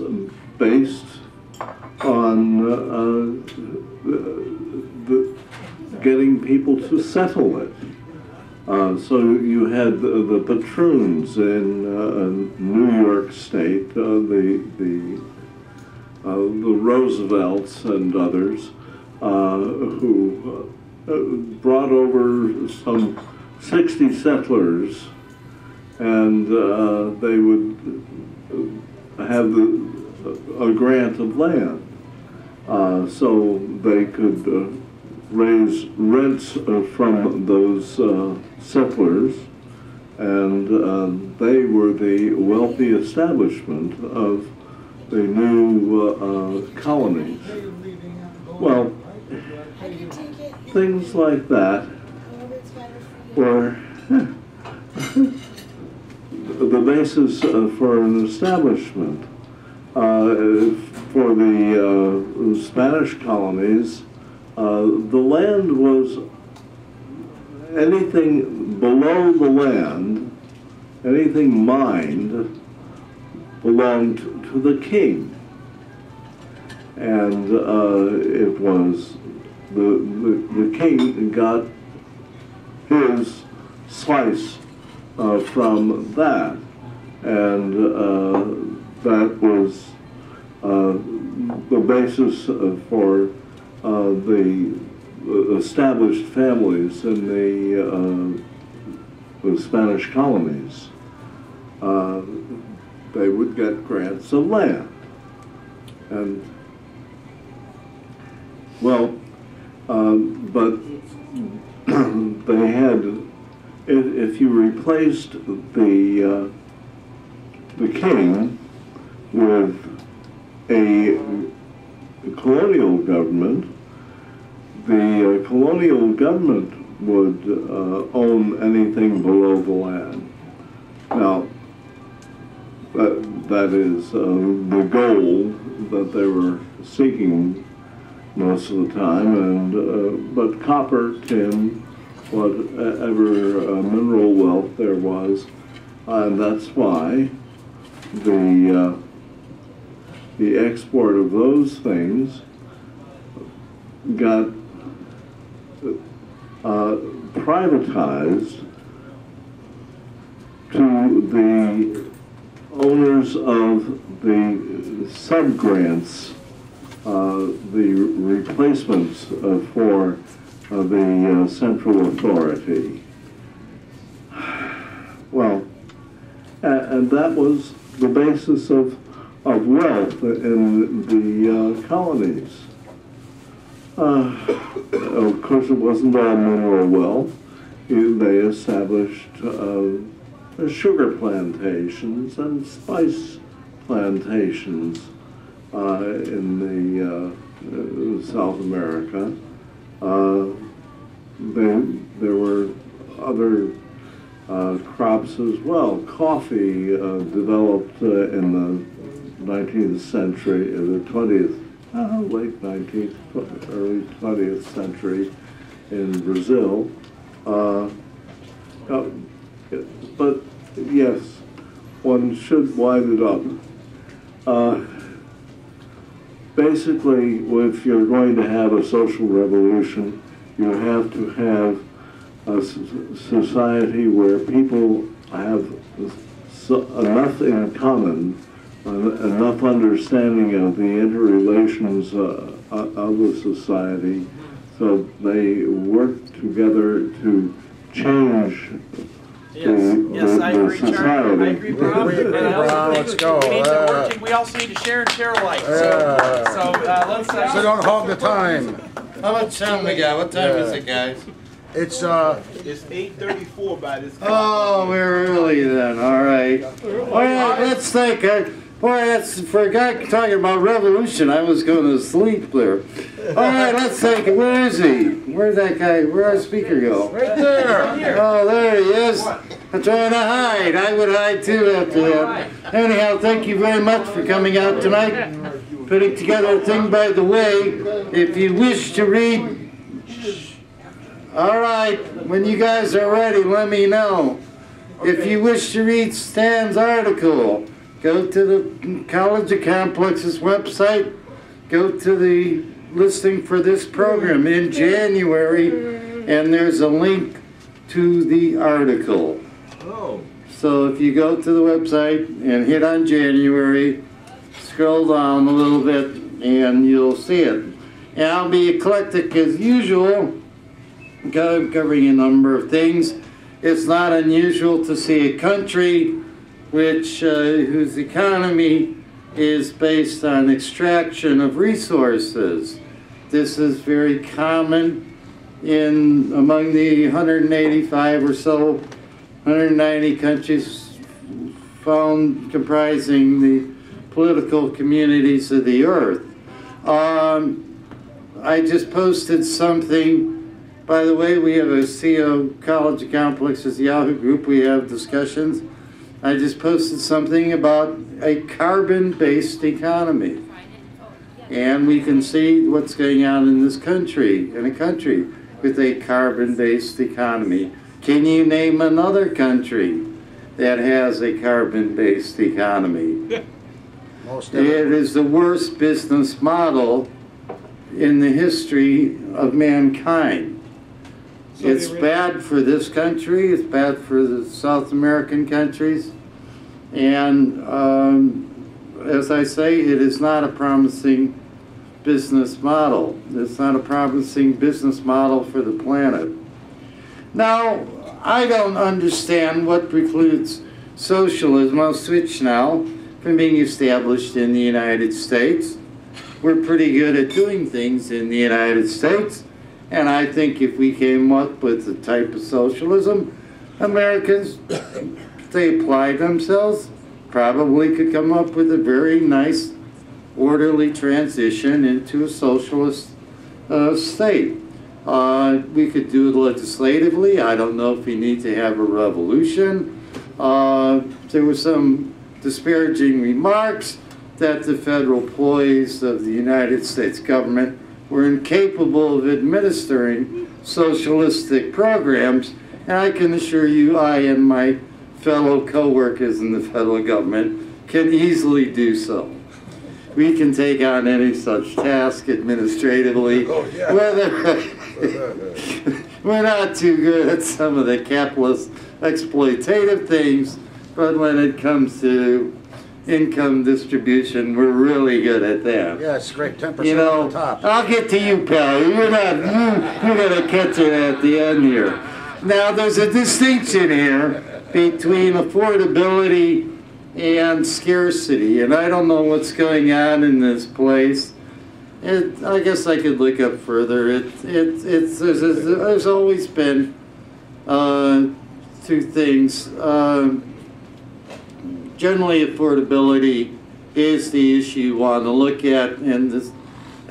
based on getting people to settle it. So you had the patroons in New York State, the Roosevelts and others, who brought over some 60 settlers, and they would have a grant of land. So they could raise rents from those settlers, and they were the wealthy establishment of the new colonies. Well, things like that were the basis for an establishment. For the Spanish colonies, the land was anything below the land, anything mined, belonged to the king. And it was the king got his slice from that, and that was the basis for the established families in the Spanish colonies. They would get grants of land, and well, but they had, if you replaced the king with a colonial government, the colonial government would own anything below the land. Now, that is the goal that they were seeking most of the time, and but copper, tin, whatever mineral wealth there was, and that's why the export of those things got privatized to the owners of the subgrants, the replacements for the central authority. Well, and that was the basis of wealth in the colonies. Of course, it wasn't all mineral wealth. They established sugar plantations and spice plantations in the South America. There were other crops as well. Coffee developed in the 19th century, the 20th, late 19th, early 20th century in Brazil. But yes, one should widen it up. Basically, if you're going to have a social revolution, you have to have a society where people have enough in common, enough understanding of the interrelations of the society, so they work together to change the society. Charlie, I agree, Rob. And I also think we also need to share and share alike. So let's. So don't hog the time. How much time we got? What time is it, guys? It's 8:34 by this time. Oh, we're early then. All right. All right. Let's think. Boy, that's for a guy talking about revolution. I was going to sleep there. All right, let's think. Where is he? Where's that guy? Where'd our speaker go? Right there. Oh, there he is. I'm trying to hide. I would hide too after that. Anyhow, thank you very much for coming out tonight. Putting together a thing, by the way. If you wish to read, all right. When you guys are ready, let me know. If you wish to read Stan's article, go to the College of Complexes website, go to the listing for this program in January, and there's a link to the article. Oh. So if you go to the website and hit on January, scroll down a little bit, and you'll see it. And I'll be eclectic as usual, covering a number of things. It's not unusual to see a country whose economy is based on extraction of resources. This is very common among the 185 or so, 190 countries found comprising the political communities of the earth. I just posted something. By the way, we have a CO College of Complexes Yahoo group. We have discussions I just posted something about a carbon-based economy. And we can see what's going on in this country, in a country with a carbon-based economy. Can you name another country that has a carbon-based economy? Most of it is the worst business model in the history of mankind. So it's bad for this country, it's bad for the South American countries, and as I say, it is not a promising business model. It's not a promising business model for the planet. Now, I don't understand what precludes socialism, I'll switch now, from being established in the United States. We're pretty good at doing things in the United States, and I think if we came up with the type of socialism, Americans, if they apply themselves, probably could come up with a very nice, orderly transition into a socialist state. We could do it legislatively. I don't know if we need to have a revolution. There were some disparaging remarks that the federal employees of the United States government were incapable of administering socialistic programs, and I can assure you I and my fellow co-workers in the federal government can easily do so. We can take on any such task administratively. Oh, yeah. We're not too good at some of the capitalist exploitative things, but when it comes to income distribution, we're really good at that. Yeah, scrape 10% you know, on the top. I'll get to you, pal. You're going to catch it at the end here. Now, there's a distinction here between affordability and scarcity, and I don't know what's going on in this place. I guess I could look up further. There's always been two things. Generally, affordability is the issue you want to look at, and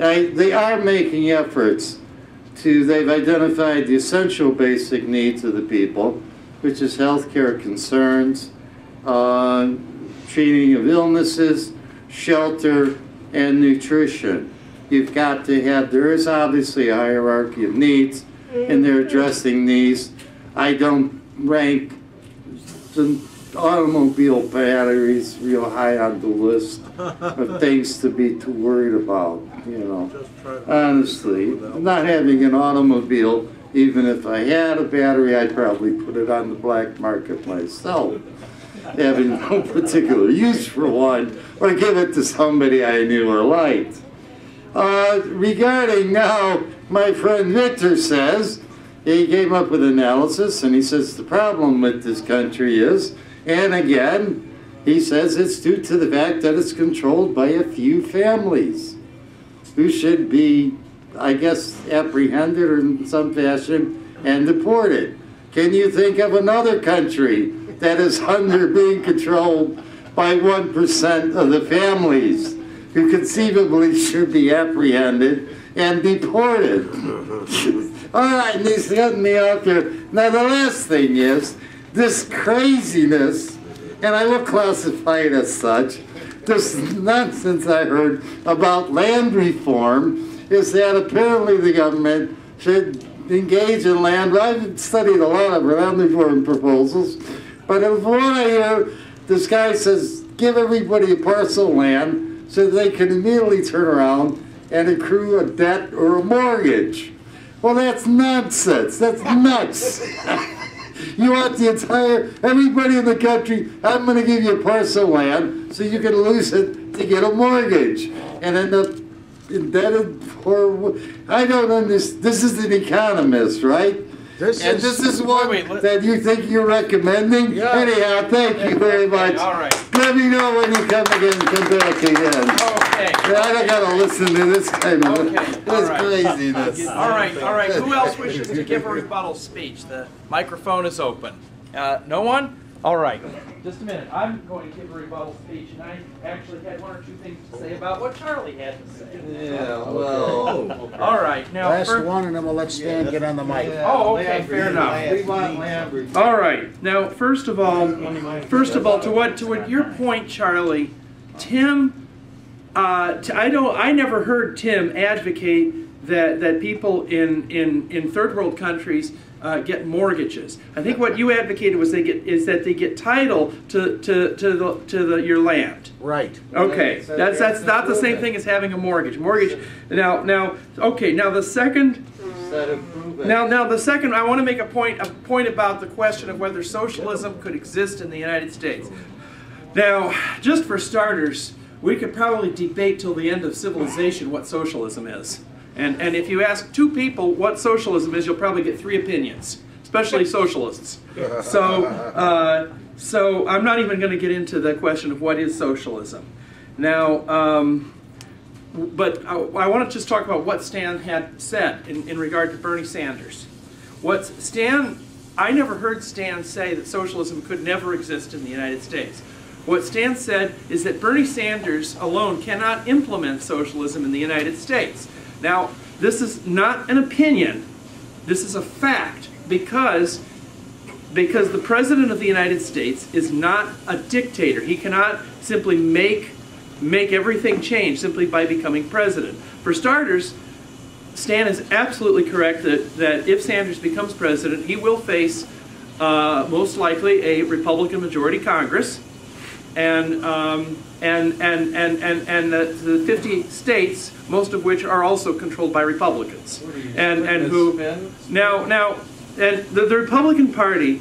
they are making efforts to, they've identified the essential basic needs of the people, which is health care concerns, treating of illnesses, shelter, and nutrition. You've got to have, there is obviously a hierarchy of needs, and they're addressing these. I don't rank the automobile batteries real high on the list of things to be too worried about, you know. Honestly, not having an automobile, even if I had a battery, I'd probably put it on the black market myself, having no particular use for one, or give it to somebody I knew or liked. Regarding now, my friend Victor says, he came up with analysis, and he says the problem with this country is, and again, he says it's due to the fact that it's controlled by a few families who should be, I guess, apprehended in some fashion and deported. Can you think of another country that is under being controlled by 1% of the families who conceivably should be apprehended and deported? All right, and he's cutting me off here. Now the last thing is, this craziness, and I will classify it as such, this nonsense I heard about land reform is that apparently the government should engage in land. I've studied a lot of land reform proposals, but if one I hear, this guy says, give everybody a parcel of land so they can immediately turn around and accrue a debt or a mortgage. Well, that's nonsense. That's nuts. You want the entire, everybody in the country, I'm going to give you a parcel of land so you can lose it to get a mortgage and end up indebted for, I don't understand. This is an economist, right? This is one that you think you're recommending? Yeah. Anyhow, thank you very much. All right. Let me know when you come again and come back again. Okay. I don't got to listen to this kind of craziness. All right. Who else wishes to give a rebuttal speech? The microphone is open. No one? All right. Just a minute. I'm going to give a rebuttal speech, and I actually had one or two things to say about what Charlie had to say. Yeah, well. Okay. All right. Now, last one, and then we'll let Stan get on the mic. Yeah, oh, okay. Fair enough. We want Lambert. All right. Now, first of all, to what your point, Charlie, Tim, I never heard Tim advocate that people in third world countries get mortgages. I think what you advocated was they get title to your land. Right. Okay. That's not the same thing as having a mortgage. Now the second I want to make a point about the question of whether socialism could exist in the United States. Now, just for starters, we could probably debate till the end of civilization what socialism is. And if you ask two people what socialism is, you'll probably get three opinions, especially socialists. So I'm not even going to get into the question of what is socialism. Now, but I want to just talk about what Stan had said in regard to Bernie Sanders. I never heard Stan say that socialism could never exist in the United States. What Stan said is that Bernie Sanders alone cannot implement socialism in the United States. Now, this is not an opinion. This is a fact, because the President of the United States is not a dictator. He cannot simply make everything change simply by becoming president. For starters, Stan is absolutely correct that if Sanders becomes president, he will face most likely a Republican majority Congress, and the 50 states, most of which are also controlled by Republicans, and the Republican Party.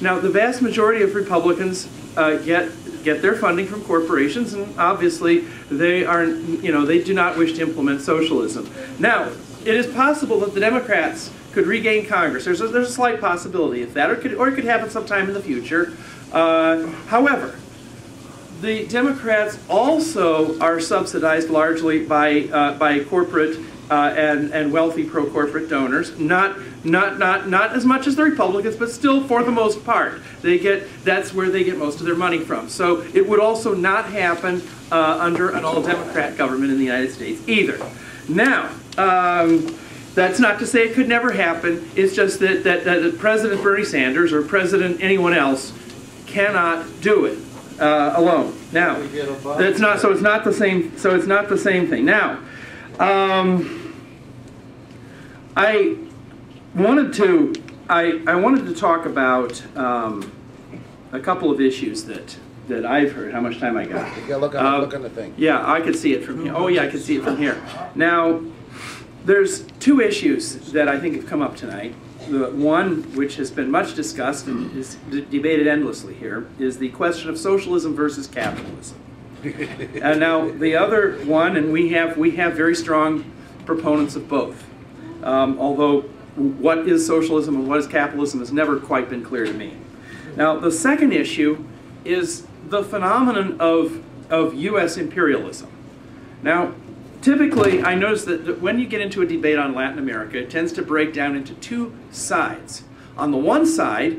Now, the vast majority of Republicans get their funding from corporations, and obviously they do not wish to implement socialism. Now, it is possible that the Democrats could regain Congress. There's a slight possibility of that, or it could happen sometime in the future. However, the Democrats also are subsidized largely by corporate and wealthy pro-corporate donors. Not as much as the Republicans, but still, for the most part, that's where they get most of their money from. So it would also not happen under an all-Democrat government in the United States either. Now, that's not to say it could never happen. It's just that President Bernie Sanders or President anyone else cannot do it. Alone. Now, that's not so. It's not the same. So it's not the same thing. Now, I wanted to talk about a couple of issues that I've heard. How much time I got? You gotta look on the thing. Yeah, I could see it from here. Oh yeah, I could see it from here. Now, there's two issues that I think have come up tonight. The one, which has been much discussed and is debated endlessly here, is the question of socialism versus capitalism. And now the other one, and we have very strong proponents of both, although what is socialism and what is capitalism has never quite been clear to me. Now, the second issue is the phenomenon of U.S. imperialism. Now, typically, I notice that when you get into a debate on Latin America, it tends to break down into two sides. On the one side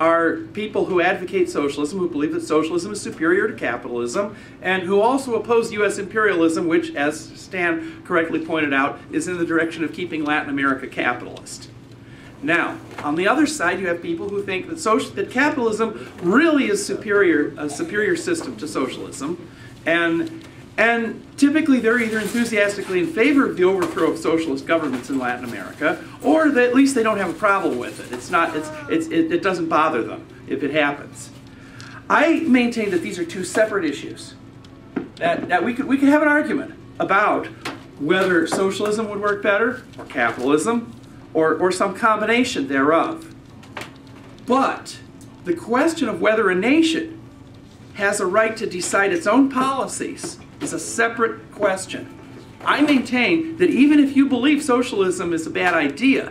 are people who advocate socialism, who believe that socialism is superior to capitalism, and who also oppose U.S. imperialism, which, as Stan correctly pointed out, is in the direction of keeping Latin America capitalist. Now, on the other side, you have people who think that capitalism really is a superior system to socialism, and typically they're either enthusiastically in favor of the overthrow of socialist governments in Latin America, or at least they don't have a problem with it. It doesn't bother them if it happens. I maintain that these are two separate issues, that we could have an argument about whether socialism would work better, or capitalism, or some combination thereof. But the question of whether a nation has a right to decide its own policies is a separate question. I maintain that even if you believe socialism is a bad idea,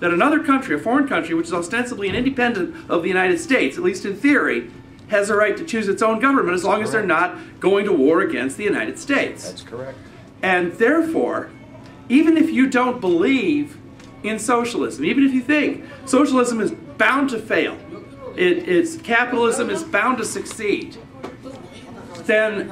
that another country, a foreign country, which is ostensibly an independent of the United States, at least in theory, has a right to choose its own government as long as they're not going to war against the United States. That's correct. And therefore, even if you don't believe in socialism, even if you think socialism is bound to fail, capitalism is bound to succeed, then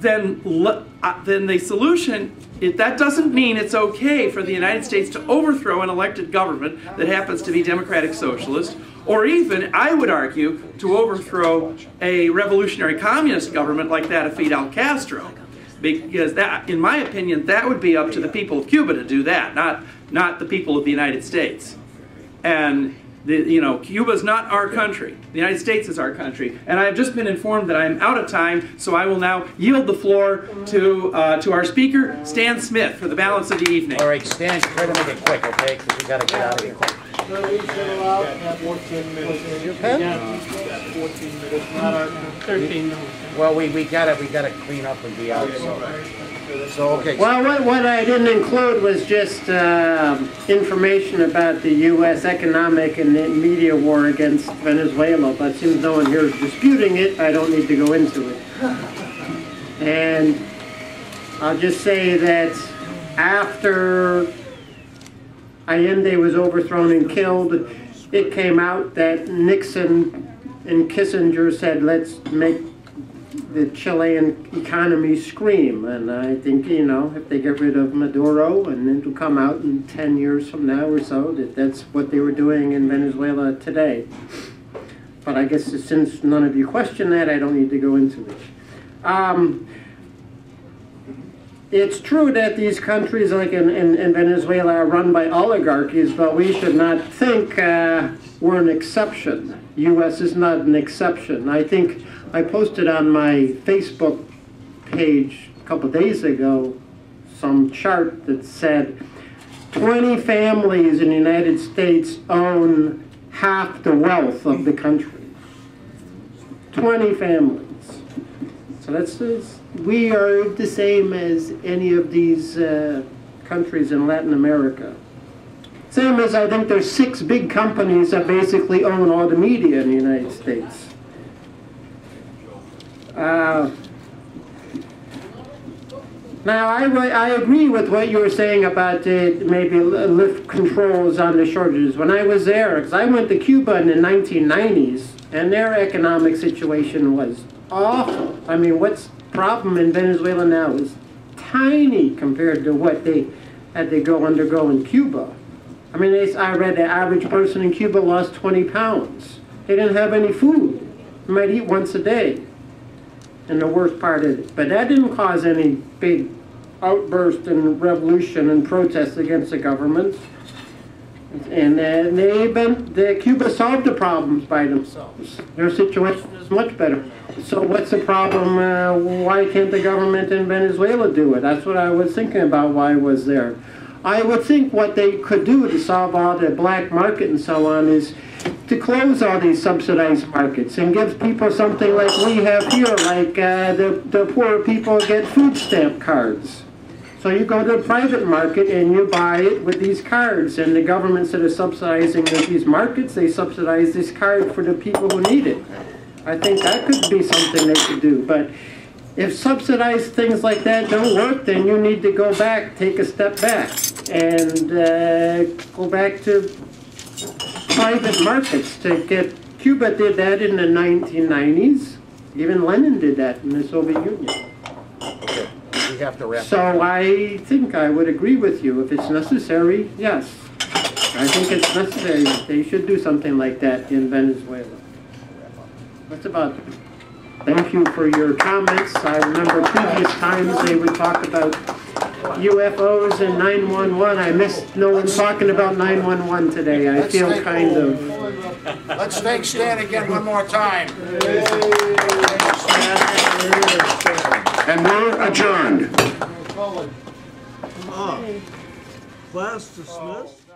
the solution, that doesn't mean it's okay for the United States to overthrow an elected government that happens to be democratic socialist, or even, I would argue, to overthrow a revolutionary communist government like that of Fidel Castro. Because that, in my opinion, that would be up to the people of Cuba to do that, not the people of the United States. And you know, Cuba's not our country. The United States is our country. And I have just been informed that I am out of time, so I will now yield the floor to our speaker, Stan Smith, for the balance of the evening. All right, Stan, try to make it quick, okay? Because we've got to get out of here quick. So we settle out at 14 minutes. Your pen? Yeah, 14 minutes. Not our 13 minutes. Well, we gotta clean up and be out. So okay. Well, what I didn't include was just information about the U.S. economic and media war against Venezuela. But since no one here is disputing it, I don't need to go into it. And I'll just say that after Allende was overthrown and killed, it came out that Nixon and Kissinger said, "Let's make the Chilean economy scream," and I think, you know, if they get rid of Maduro, and it'll come out in 10 years from now or so, that that's what they were doing in Venezuela today. But I guess since none of you question that, I don't need to go into it. It's true that these countries, like in Venezuela, are run by oligarchies, but we should not think we're an exception. U.S. is not an exception. I think I posted on my Facebook page a couple days ago some chart that said 20 families in the United States own half the wealth of the country. 20 families. So we are the same as any of these countries in Latin America. Same as I think there's 6 big companies that basically own all the media in the United States. Now, I agree with what you were saying about maybe lift controls on the shortages. When I was there, because I went to Cuba in the 1990s, and their economic situation was awful. I mean, what's the problem in Venezuela now is tiny compared to what they had to undergo in Cuba. I mean, I read the average person in Cuba lost 20 pounds. They didn't have any food. They might eat once a day. And the worst part of it. But that didn't cause any big outburst and revolution and protests against the government. And Cuba solved the problems by themselves. Their situation is much better. So what's the problem? Why can't the government in Venezuela do it? That's what I was thinking about while I was there. I would think what they could do to solve all the black market and so on is to close all these subsidized markets and give people something like we have here, like the poorer people get food stamp cards. So you go to the private market and you buy it with these cards, and the governments that are subsidizing these markets, they subsidize this card for the people who need it. I think that could be something they could do. But if subsidized things like that don't work, then you need to go back, take a step back, and go back to private markets to get. Cuba did that in the 1990s. Even Lenin did that in the Soviet Union. Okay, we have to wrap up. So I think I would agree with you. If it's necessary, yes. I think it's necessary. They should do something like that in Venezuela. That's about it. Thank you for your comments. I remember previous times they would talk about UFOs and 911. I missed no one talking about 911 today. I feel kind of... Let's thank Stan again one more time. And we're adjourned. Class dismissed.